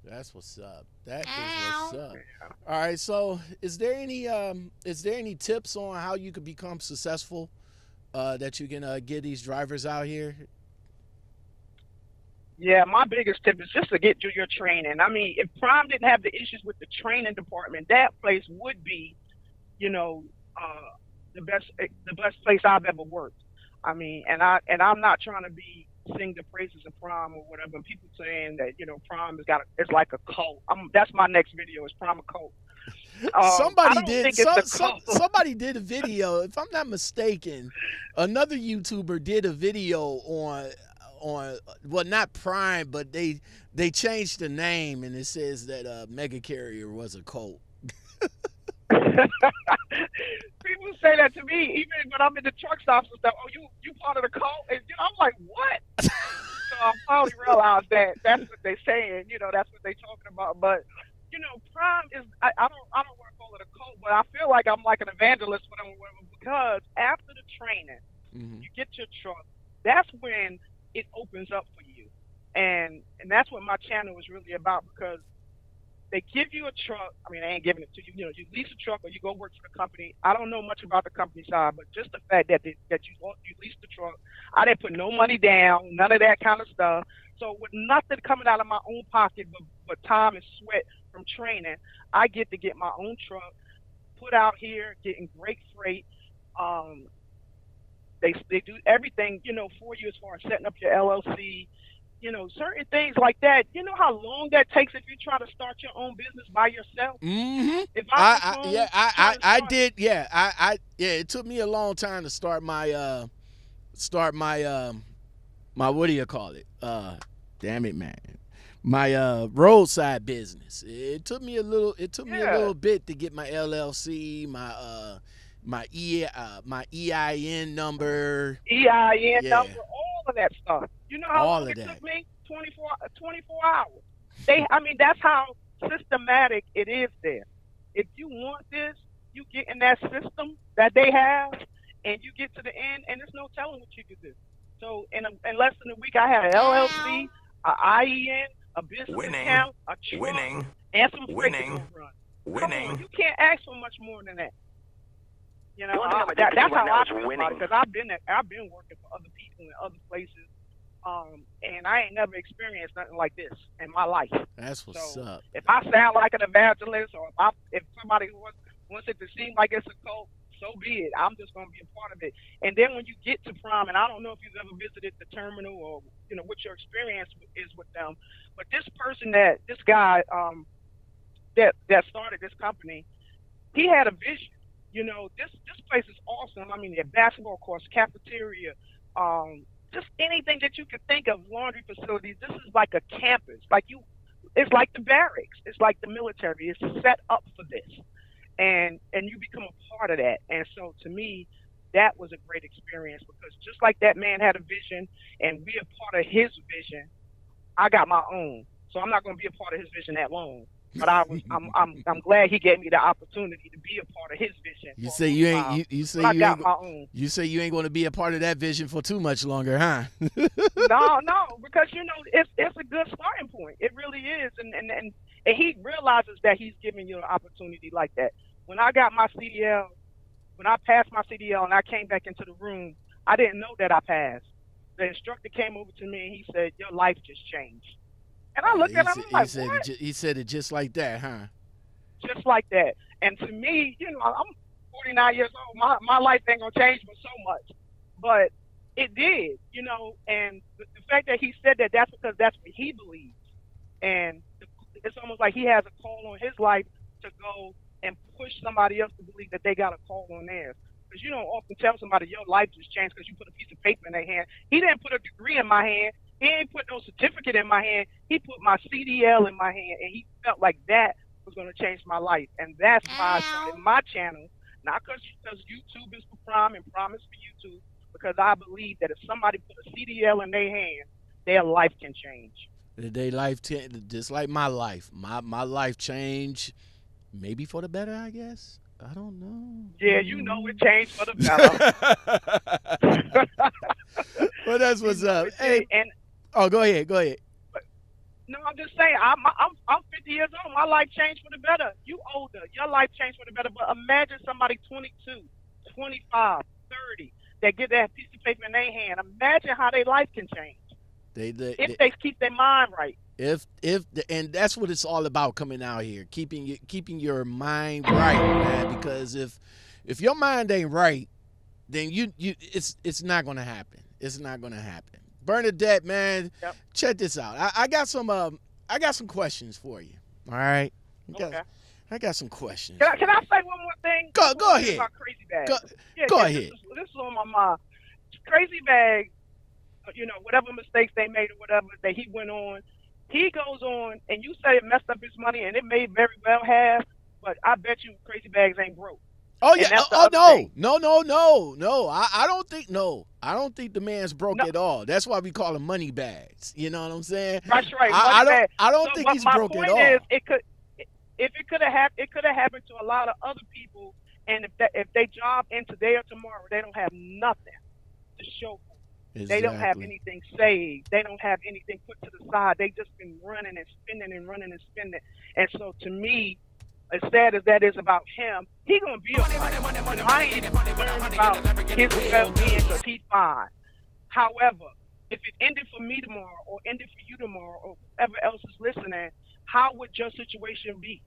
That's what's up. That is what's up. All right. So, is there any um, is there any tips on how you could become successful uh, that you can uh, give these drivers out here? Yeah, my biggest tip is just to get through your training. I mean, if Prime didn't have the issues with the training department, that place would be, you know, uh, the best the best place I've ever worked. I mean, and I and I'm not trying to be. Sing the praises of Prime or whatever, and people saying that, you know, Prime has got a, it's like a cult. I'm, that's my next video. Is Prime a cult? Um, somebody did. Some, some, somebody did a video. If I'm not mistaken, another YouTuber did a video on on well, not Prime, but they they changed the name, and it says that uh, Mega Carrier was a cult. People say that to me, even when I'm in the truck stops and stuff. Oh, you you part of the cult? And you know, I'm like, what? So I finally realized that that's what they're saying. You know, that's what they're talking about. But you know, Prime is I, I don't I don't want to call it a cult, but I feel like I'm like an evangelist for them, whatever, because after the training, mm-hmm. you get your truck. That's when it opens up for you, and and that's what my channel is really about, because they give you a truck. I mean, they ain't giving it to you. You know, you lease a truck or you go work for the company. I don't know much about the company side, but just the fact that they, that you you lease the truck, I didn't put no money down, none of that kind of stuff. So with nothing coming out of my own pocket, but, but time and sweat from training, I get to get my own truck, put out here, getting great freight. Um, they they do everything, you know, for you as far as setting up your L L C. You know, certain things like that. You know how long that takes if you try to start your own business by yourself. Mm-hmm. If I, I, I yeah, I, I, I did. Yeah, I, I, yeah. It took me a long time to start my, uh, start my, um, my what do you call it? Uh, damn it, man, my uh, roadside business. It took me a little. It took yeah. me a little bit to get my L L C, my. Uh, My e uh, my E I N number, E I N yeah. number, all of that stuff. You know how all long it that. took me? twenty-four, twenty-four hours. They, I mean, that's how systematic it is there. If you want this, you get in that system that they have, and you get to the end, and there's no telling what you can do. So in, a, in less than a week, I had an L L C, an I E N, a business winning. account, a truck, winning. and some winning, winning. Come on, you can't ask for much more than that. You know, I, that, that's how I feel about it, because I've been at, I've been working for other people in other places, um, and I ain't never experienced nothing like this in my life. That's what's so up. If I sound like an evangelist, or if, I, if somebody wants, wants it to seem like it's a cult, so be it. I'm just going to be a part of it. And then when you get to Prime, and I don't know if you've ever visited the terminal or, you know, what your experience is with them, but this person that, this guy um, that, that started this company, he had a vision. You know, this, this place is awesome. I mean, their basketball courts, cafeteria, um, just anything that you could think of, laundry facilities. This is like a campus. Like you, it's like the barracks. It's like the military. It's set up for this. And and you become a part of that. And so to me, that was a great experience, because just like that man had a vision and we are part of his vision, I got my own. So I'm not going to be a part of his vision that long. But I was, I'm, I'm, I'm glad he gave me the opportunity to be a part of his vision. You say you ain't, you, you say you, I got my own. You say you ain't going to be a part of that vision for too much longer, huh? No, no, because you know it's, it's a good starting point. It really is, and and and, and he realizes that he's giving you an opportunity like that. When I got my C D L, when I passed my C D L and I came back into the room, I didn't know that I passed. The instructor came over to me and he said, "Your life just changed." And I looked at him, I'm like, he said, what? He said it just like that, huh? Just like that. And to me, you know, I'm forty-nine years old. My, my life ain't going to change me so much. But it did, you know. And the, the fact that he said that, that's because that's what he believes. And it's almost like he has a call on his life to go and push somebody else to believe that they got a call on theirs. Because you don't often tell somebody your life just changed because you put a piece of paper in their hand. He didn't put a degree in my hand. He ain't put no certificate in my hand. He put my C D L in my hand, and he felt like that was going to change my life. And that's why I started my channel, not because YouTube is for Prime and Prime is for YouTube, because I believe that if somebody put a C D L in their hand, their life can change. Their life, just like my life. My, my life changed maybe for the better, I guess. I don't know. Yeah, you know it changed for the better. Well, that's what's up. Hey, and oh, go ahead, go ahead. No, I'm just saying, I'm, I'm, I'm fifty years old. My life changed for the better. You older, your life changed for the better. But imagine somebody twenty-two, twenty-five, thirty that get that piece of paper in their hand. Imagine how their life can change. They, they, if they, they keep their mind right. If if the, and that's what it's all about coming out here, keeping keeping your mind right, man. Because if if your mind ain't right, then you you it's it's not gonna happen. It's not gonna happen. Bernadette, man, yep. Check this out. I, I got some um I got some questions for you. All right. I got, okay. I got some questions. Can I, can I say one more thing? Go go ahead. About Crazy Bags. Go, yeah, go yeah, ahead. This is, this is on my mind. Crazy Bags, you know, whatever mistakes they made or whatever that he went on, he goes on, and you say it messed up his money, and it may very well have, but I bet you Crazy Bags ain't broke. Oh yeah! Oh, oh no! Thing. No! No! No! No! I, I don't think no. I don't think the man's broke no. at all. That's why we call him money bags. You know what I'm saying? That's right. I, I don't. Bags. I don't so think my, he's my broke point at all. Is, it could, if it could have, it could have happened to a lot of other people. And if that, if they job in today or tomorrow, they don't have nothing to show for. Exactly. They don't have anything saved. They don't have anything put to the side. They just been running and spending and running and spending. And so to me, as sad as that is about him, he gonna be alright. I ain't even worried about his well-being, cause he's fine. However, if it ended for me tomorrow, or ended for you tomorrow, or whoever else is listening, how would your situation be?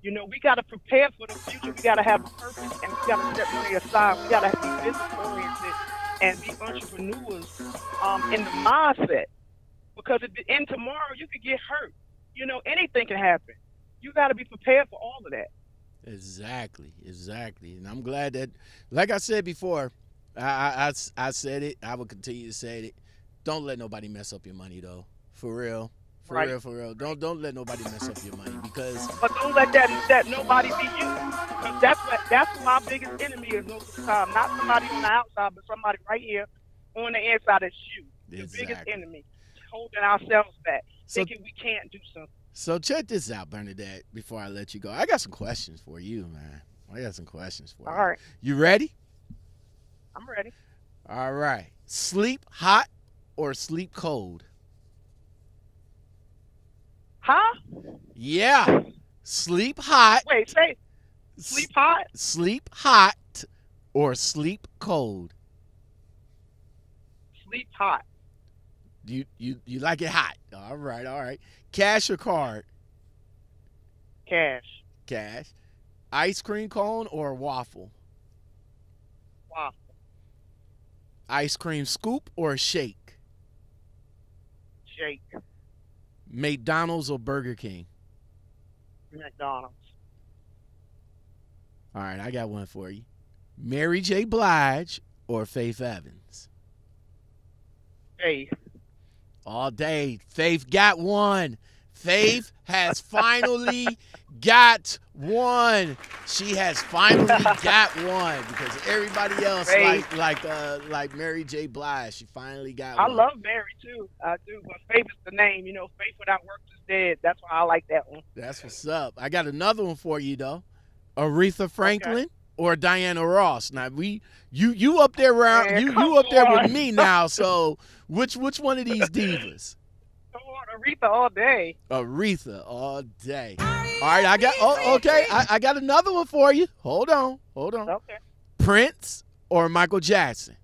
You know, we gotta prepare for the future. We gotta have a purpose, and we gotta step money aside. We gotta be business-oriented and be entrepreneurs um, in the mindset. Because if it ends tomorrow, you could get hurt. You know, anything can happen. You got to be prepared for all of that. Exactly, exactly. And I'm glad that, like I said before, I, I, I said it, I will continue to say it. Don't let nobody mess up your money, though. For real. For right. real, for real. Don't don't let nobody mess up your money, because... But don't let that, that nobody be you. Because that's what, that's what my biggest enemy is most of the time. Not somebody on the outside, but somebody right here on the inside is you. Your exactly. biggest enemy. Holding ourselves back. So, thinking we can't do something. So check this out, Bernadette, before I let you go. I got some questions for you, man. I got some questions for you. All right. You ready? I'm ready. All right. Sleep hot or sleep cold? Huh? Yeah. Sleep hot. Wait, say sleep hot? Sleep hot or sleep cold? Sleep hot. You you you like it hot. All right, all right. Cash or card? Cash. Cash. Ice cream cone or waffle? waffle. Ice cream scoop or a shake? Shake. McDonald's or Burger King? McDonald's. All right, I got one for you. Mary J. Blige or Faith Evans? Faith. All day. Faith got one. Faith has finally got one. She has finally got one because everybody else Faith. like like uh, like Mary J. Blige. She finally got I one. I love Mary too. I do, but Faith is the name. You know, Faith without works is dead. That's why I like that one. That's what's up. I got another one for you though. Aretha Franklin okay. or Diana Ross. Now we you you up there around Man, you you up there on. with me now. So which which one of these divas? Aretha all day. Aretha all day. I all right, I got. Oh, okay, I, I got another one for you. Hold on, hold on. Okay. Prince or Michael Jackson?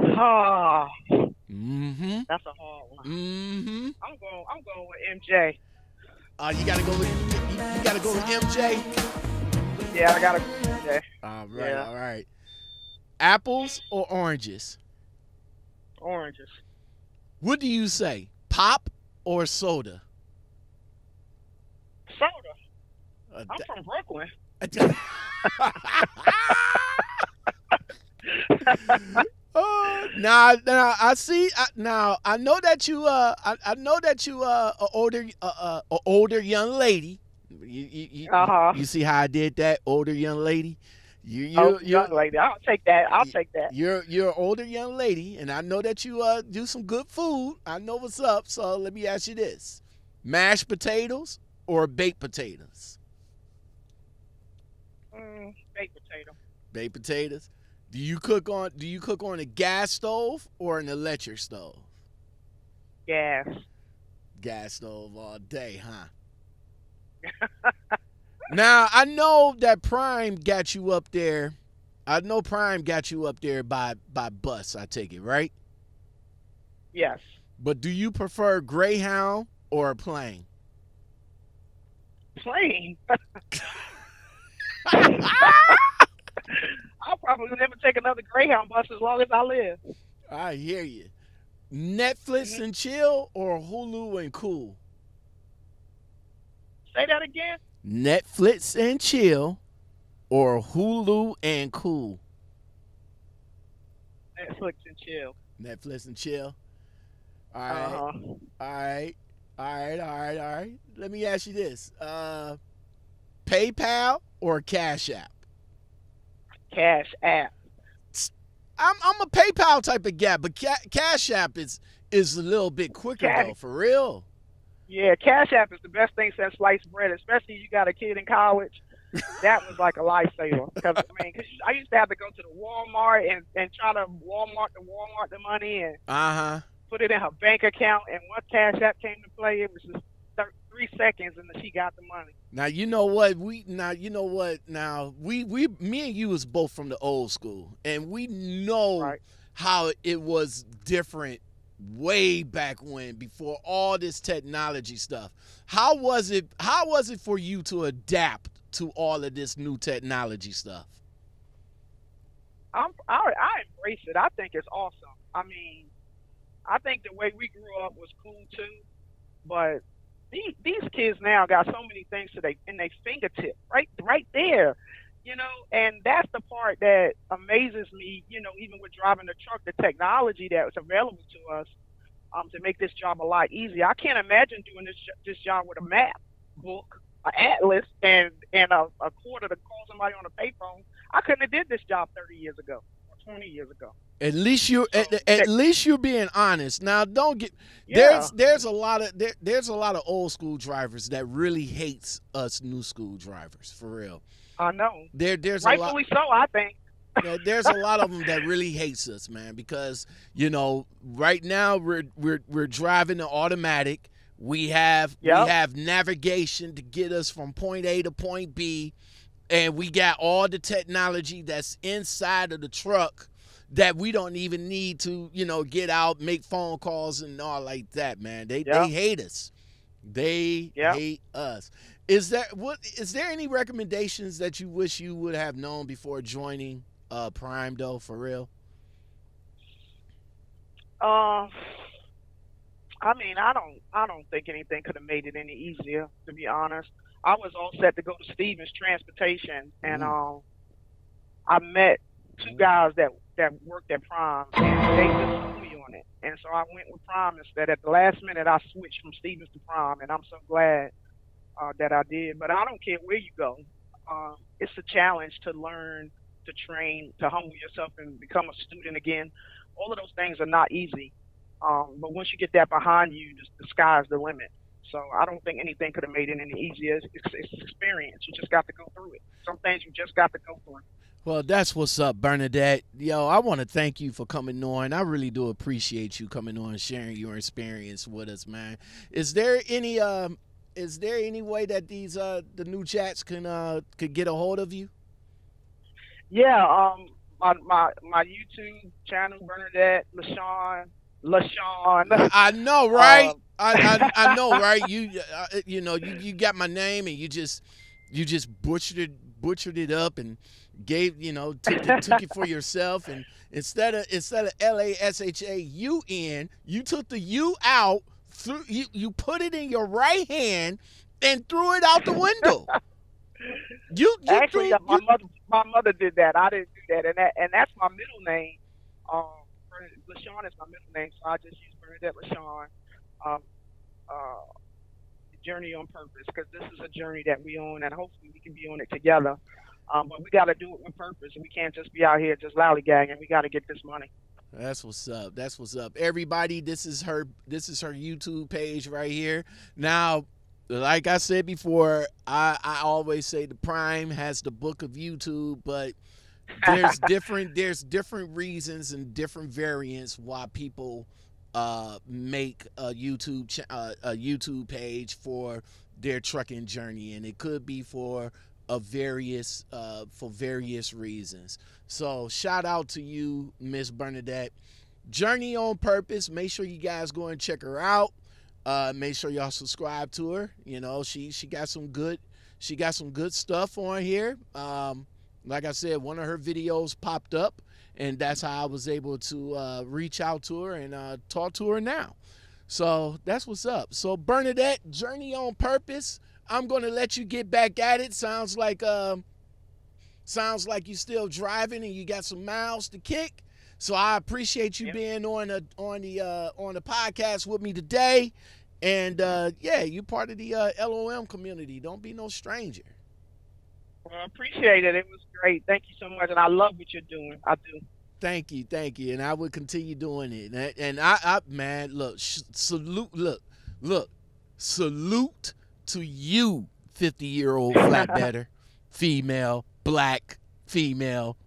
Oh. Mm-hmm. That's a hard one. Mm-hmm. I'm going. I'm going with M J. Uh, you gotta go with. You, you gotta go with M J. Yeah, I gotta go with M J. All right, yeah. all right. Apples or oranges? Oranges. What do you say, pop or soda? Soda. Uh, I'm from Brooklyn. oh, now, now I see. I, now I know that you. Uh, I, I know that you. Uh, a older, uh, uh, a older young lady. You, you, you, uh-huh. you see how I did that? Older young lady. You, you, oh, young lady. I'll take that. I'll take that. You're you're an older young lady, and I know that you uh do some good food. I know what's up. So let me ask you this: mashed potatoes or baked potatoes? Mm, baked potato. Baked potatoes. Do you cook on Do you cook on a gas stove or an electric stove? Gas. Gas stove all day, huh? Now, I know that Prime got you up there. I know Prime got you up there by, by bus, I take it, right? Yes. But do you prefer Greyhound or a plane? Plane? I'll probably never take another Greyhound bus as long as I live. I hear you. Netflix mm-hmm. and chill or Hulu and cool? Say that again. Netflix and chill or Hulu and cool? Netflix and chill. Netflix and chill. All right. Uh-huh. All right. All right. All right. All right. Let me ask you this. Uh, PayPal or Cash App? Cash App. I'm I'm a PayPal type of guy, but ca Cash App is is a little bit quicker Cash. though, for real. Yeah, Cash App is the best thing since sliced bread, especially if you got a kid in college. That was like a lifesaver. Because I mean, cause I used to have to go to the Walmart and, and try to Walmart the Walmart the money and uh-huh. put it in her bank account. And once Cash App came to play, it was just three seconds, and she got the money. Now you know what we. Now you know what. Now we we me and you was both from the old school, and we know right. how it was different. Way back when, before all this technology stuff, how was it? How was it for you to adapt to all of this new technology stuff? I'm, I, I embrace it. I think it's awesome. I mean, I think the way we grew up was cool too, but these, these kids now got so many things to they in their fingertip, right, right there. You know, and that's the part that amazes me, you know, even with driving the truck, the technology that was available to us um, to make this job a lot easier. I can't imagine doing this this job with a map book, an atlas, and, and a, a quarter to call somebody on a payphone. I couldn't have did this job thirty years ago or twenty years ago. At least you're so, at, at least you're being honest. Now, don't get yeah. there's there's a lot of there, there's a lot of old school drivers that really hates us new school drivers, for real. I know. There, there's rightfully a lot, so, I think. You know, there's a lot of them that really hates us, man, because you know, right now we're we're we're driving the automatic. We have yep. we have navigation to get us from point A to point B, and we got all the technology that's inside of the truck that we don't even need to, you know, get out, make phone calls, and all like that, man. They yep. they hate us. They yep. hate us. Is that what? Is there any recommendations that you wish you would have known before joining uh, Prime though, for real? Uh, I mean, I don't, I don't think anything could have made it any easier, to be honest. I was all set to go to Stevens Transportation, and mm. um, I met two guys that that worked at Prime, and they just threw me on it. And so I went with Prime instead. At the last minute, I switched from Stevens to Prime, and I'm so glad uh, that I did. But I don't care where you go. Uh, it's a challenge to learn, to train, to humble yourself and become a student again. All of those things are not easy. Um, but once you get that behind you, just the sky's the limit. So I don't think anything could have made it any easier. It's, it's experience. You just got to go through it. Some things you just got to go through. Well, that's what's up, Bernadette. Yo, I want to thank you for coming on. I really do appreciate you coming on and sharing your experience with us, man. Is there any um, is there any way that these uh, the new chats can uh, could get a hold of you? Yeah, um, my, my my YouTube channel, Bernadette LaShaun. LaShaun. I know, right? Um, I, I I know, right? You uh, you know you, you got my name and you just you just butchered it, butchered it up and gave you know took it, took it for yourself, and instead of instead of L A S H A U N, you took the U out, threw, you you put it in your right hand and threw it out the window. You, you actually threw, my you, mother my mother did that. I didn't do that, and that and that's my middle name. Um, LaShaun is my middle name, so I just use Bernadette LaShaun. Um, uh, journey on purpose, because this is a journey that we on, and hopefully we can be on it together. Um, but we got to do it with purpose, and we can't just be out here just lollygagging. We got to get this money. That's what's up. That's what's up. Everybody, this is her. This is her YouTube page right here. Now, like I said before, I, I always say the Prime has the book of YouTube, but there's different there's different reasons and different variants why people uh make a YouTube ch uh, a YouTube page for their trucking journey, and it could be for a various uh for various reasons. So shout out to you, Miss Bernadette. Journey on Purpose. Make sure you guys go and check her out. Uh make sure y'all subscribe to her. You know, she she got some good she got some good stuff on here. Um Like I said, one of her videos popped up, and that's how I was able to uh, reach out to her and uh, talk to her now. So that's what's up. So Bernadette, Journey on Purpose. I'm gonna let you get back at it. Sounds like um, sounds like you still driving and you got some miles to kick. So I appreciate you yep. being on a, on the uh, on the podcast with me today. And uh, yeah, you're part of the uh, L O M community. Don't be no stranger. Well, I appreciate it. It was great. Thank you so much. And I love what you're doing. I do. Thank you. Thank you. And I will continue doing it. And, and I, I, man, look, sh salute, look, look, salute to you, fifty-year-old flatbedder, female, black, female.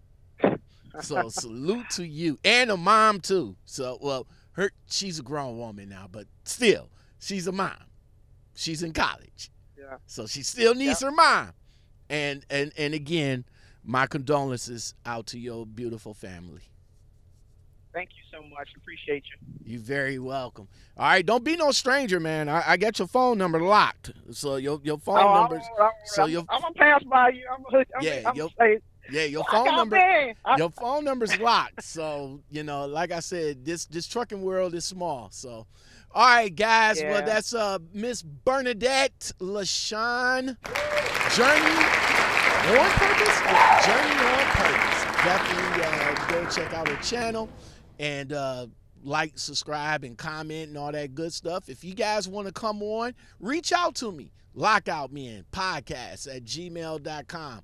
So salute to you. And a mom, too. So, well, her, she's a grown woman now, but still, she's a mom. She's in college. Yeah. So she still needs yeah. her mom. And, and and again, my condolences out to your beautiful family. Thank you so much. Appreciate you. You're very welcome. All right, don't be no stranger, man. I, I got your phone number locked, so your your phone oh, numbers. I'm, I'm, so I'm, your, I'm gonna pass by you. I'm gonna, I'm, yeah, I'm your, gonna say, yeah, your phone number. I, your phone number's locked. So you know, like I said, this this trucking world is small. So, all right, guys. Yeah. Well, that's uh Miss Bernadette LaShaun. Journey on Purpose? Journey on Purpose. Definitely uh, go check out her channel and uh, like, subscribe, and comment and all that good stuff. If you guys want to come on, reach out to me. LockoutMen podcast at gmail dot com.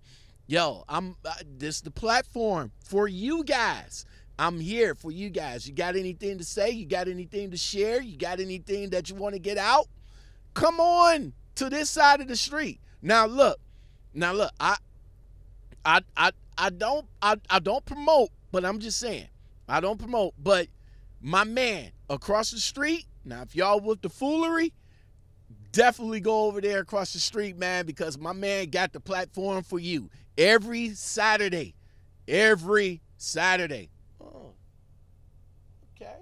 Yo, I'm, uh, this is the platform for you guys. I'm here for you guys. You got anything to say? You got anything to share? You got anything that you want to get out? Come on to this side of the street. Now look, now look, I I I I don't I, I don't promote, but I'm just saying. I don't promote, but my man across the street, now if y'all with the foolery, definitely go over there across the street, man, because my man got the platform for you. Every Saturday. Every Saturday. Oh. Okay.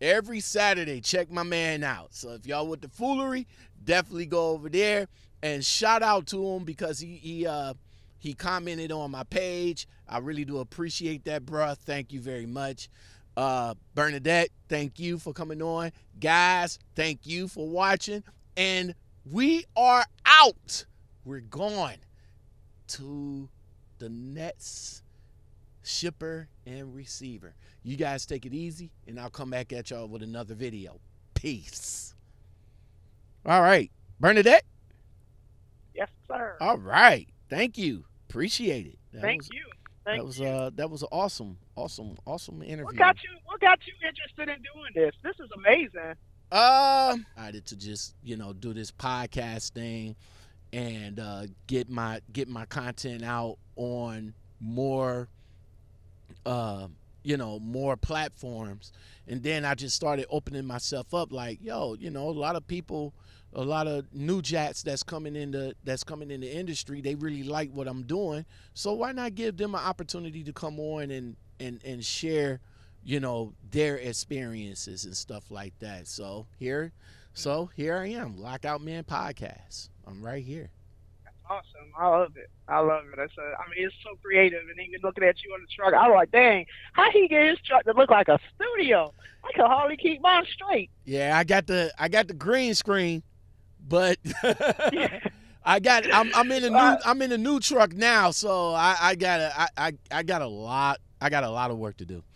Every Saturday, check my man out. So if y'all with the foolery, definitely go over there. And shout out to him because he he uh, He commented on my page. I really do appreciate that, bruh. Thank you very much. Uh, Bernadette, thank you for coming on. Guys, thank you for watching. And we are out. We're going to the next shipper and receiver. You guys take it easy, and I'll come back at y'all with another video. Peace. All right. Bernadette? Yes, sir. All right. Thank you. Appreciate it. That Thank was, you. Thank that was you. Uh, that was an awesome, awesome, awesome interview. What got you? What got you interested in doing this? This is amazing. Uh, I decided to just you know do this podcast thing, and uh, get my get my content out on more, uh, you know, more platforms, and then I just started opening myself up. Like, yo, you know, a lot of people. A lot of new jats that's coming in the that's coming in the industry, they really like what I'm doing. So why not give them an opportunity to come on and and and share, you know, their experiences and stuff like that. So here, so here I am, LockOutMen podcast. I'm right here. That's awesome. I love it. I love it. That's a, I mean, it's so creative. And even looking at you on the truck, I was like, dang, how he get his truck to look like a studio? I can hardly keep mine straight. Yeah, I got the I got the green screen. But I got I'm, I'm in a new I'm in a new truck now, so I, I got I, I I got a lot I got a lot of work to do.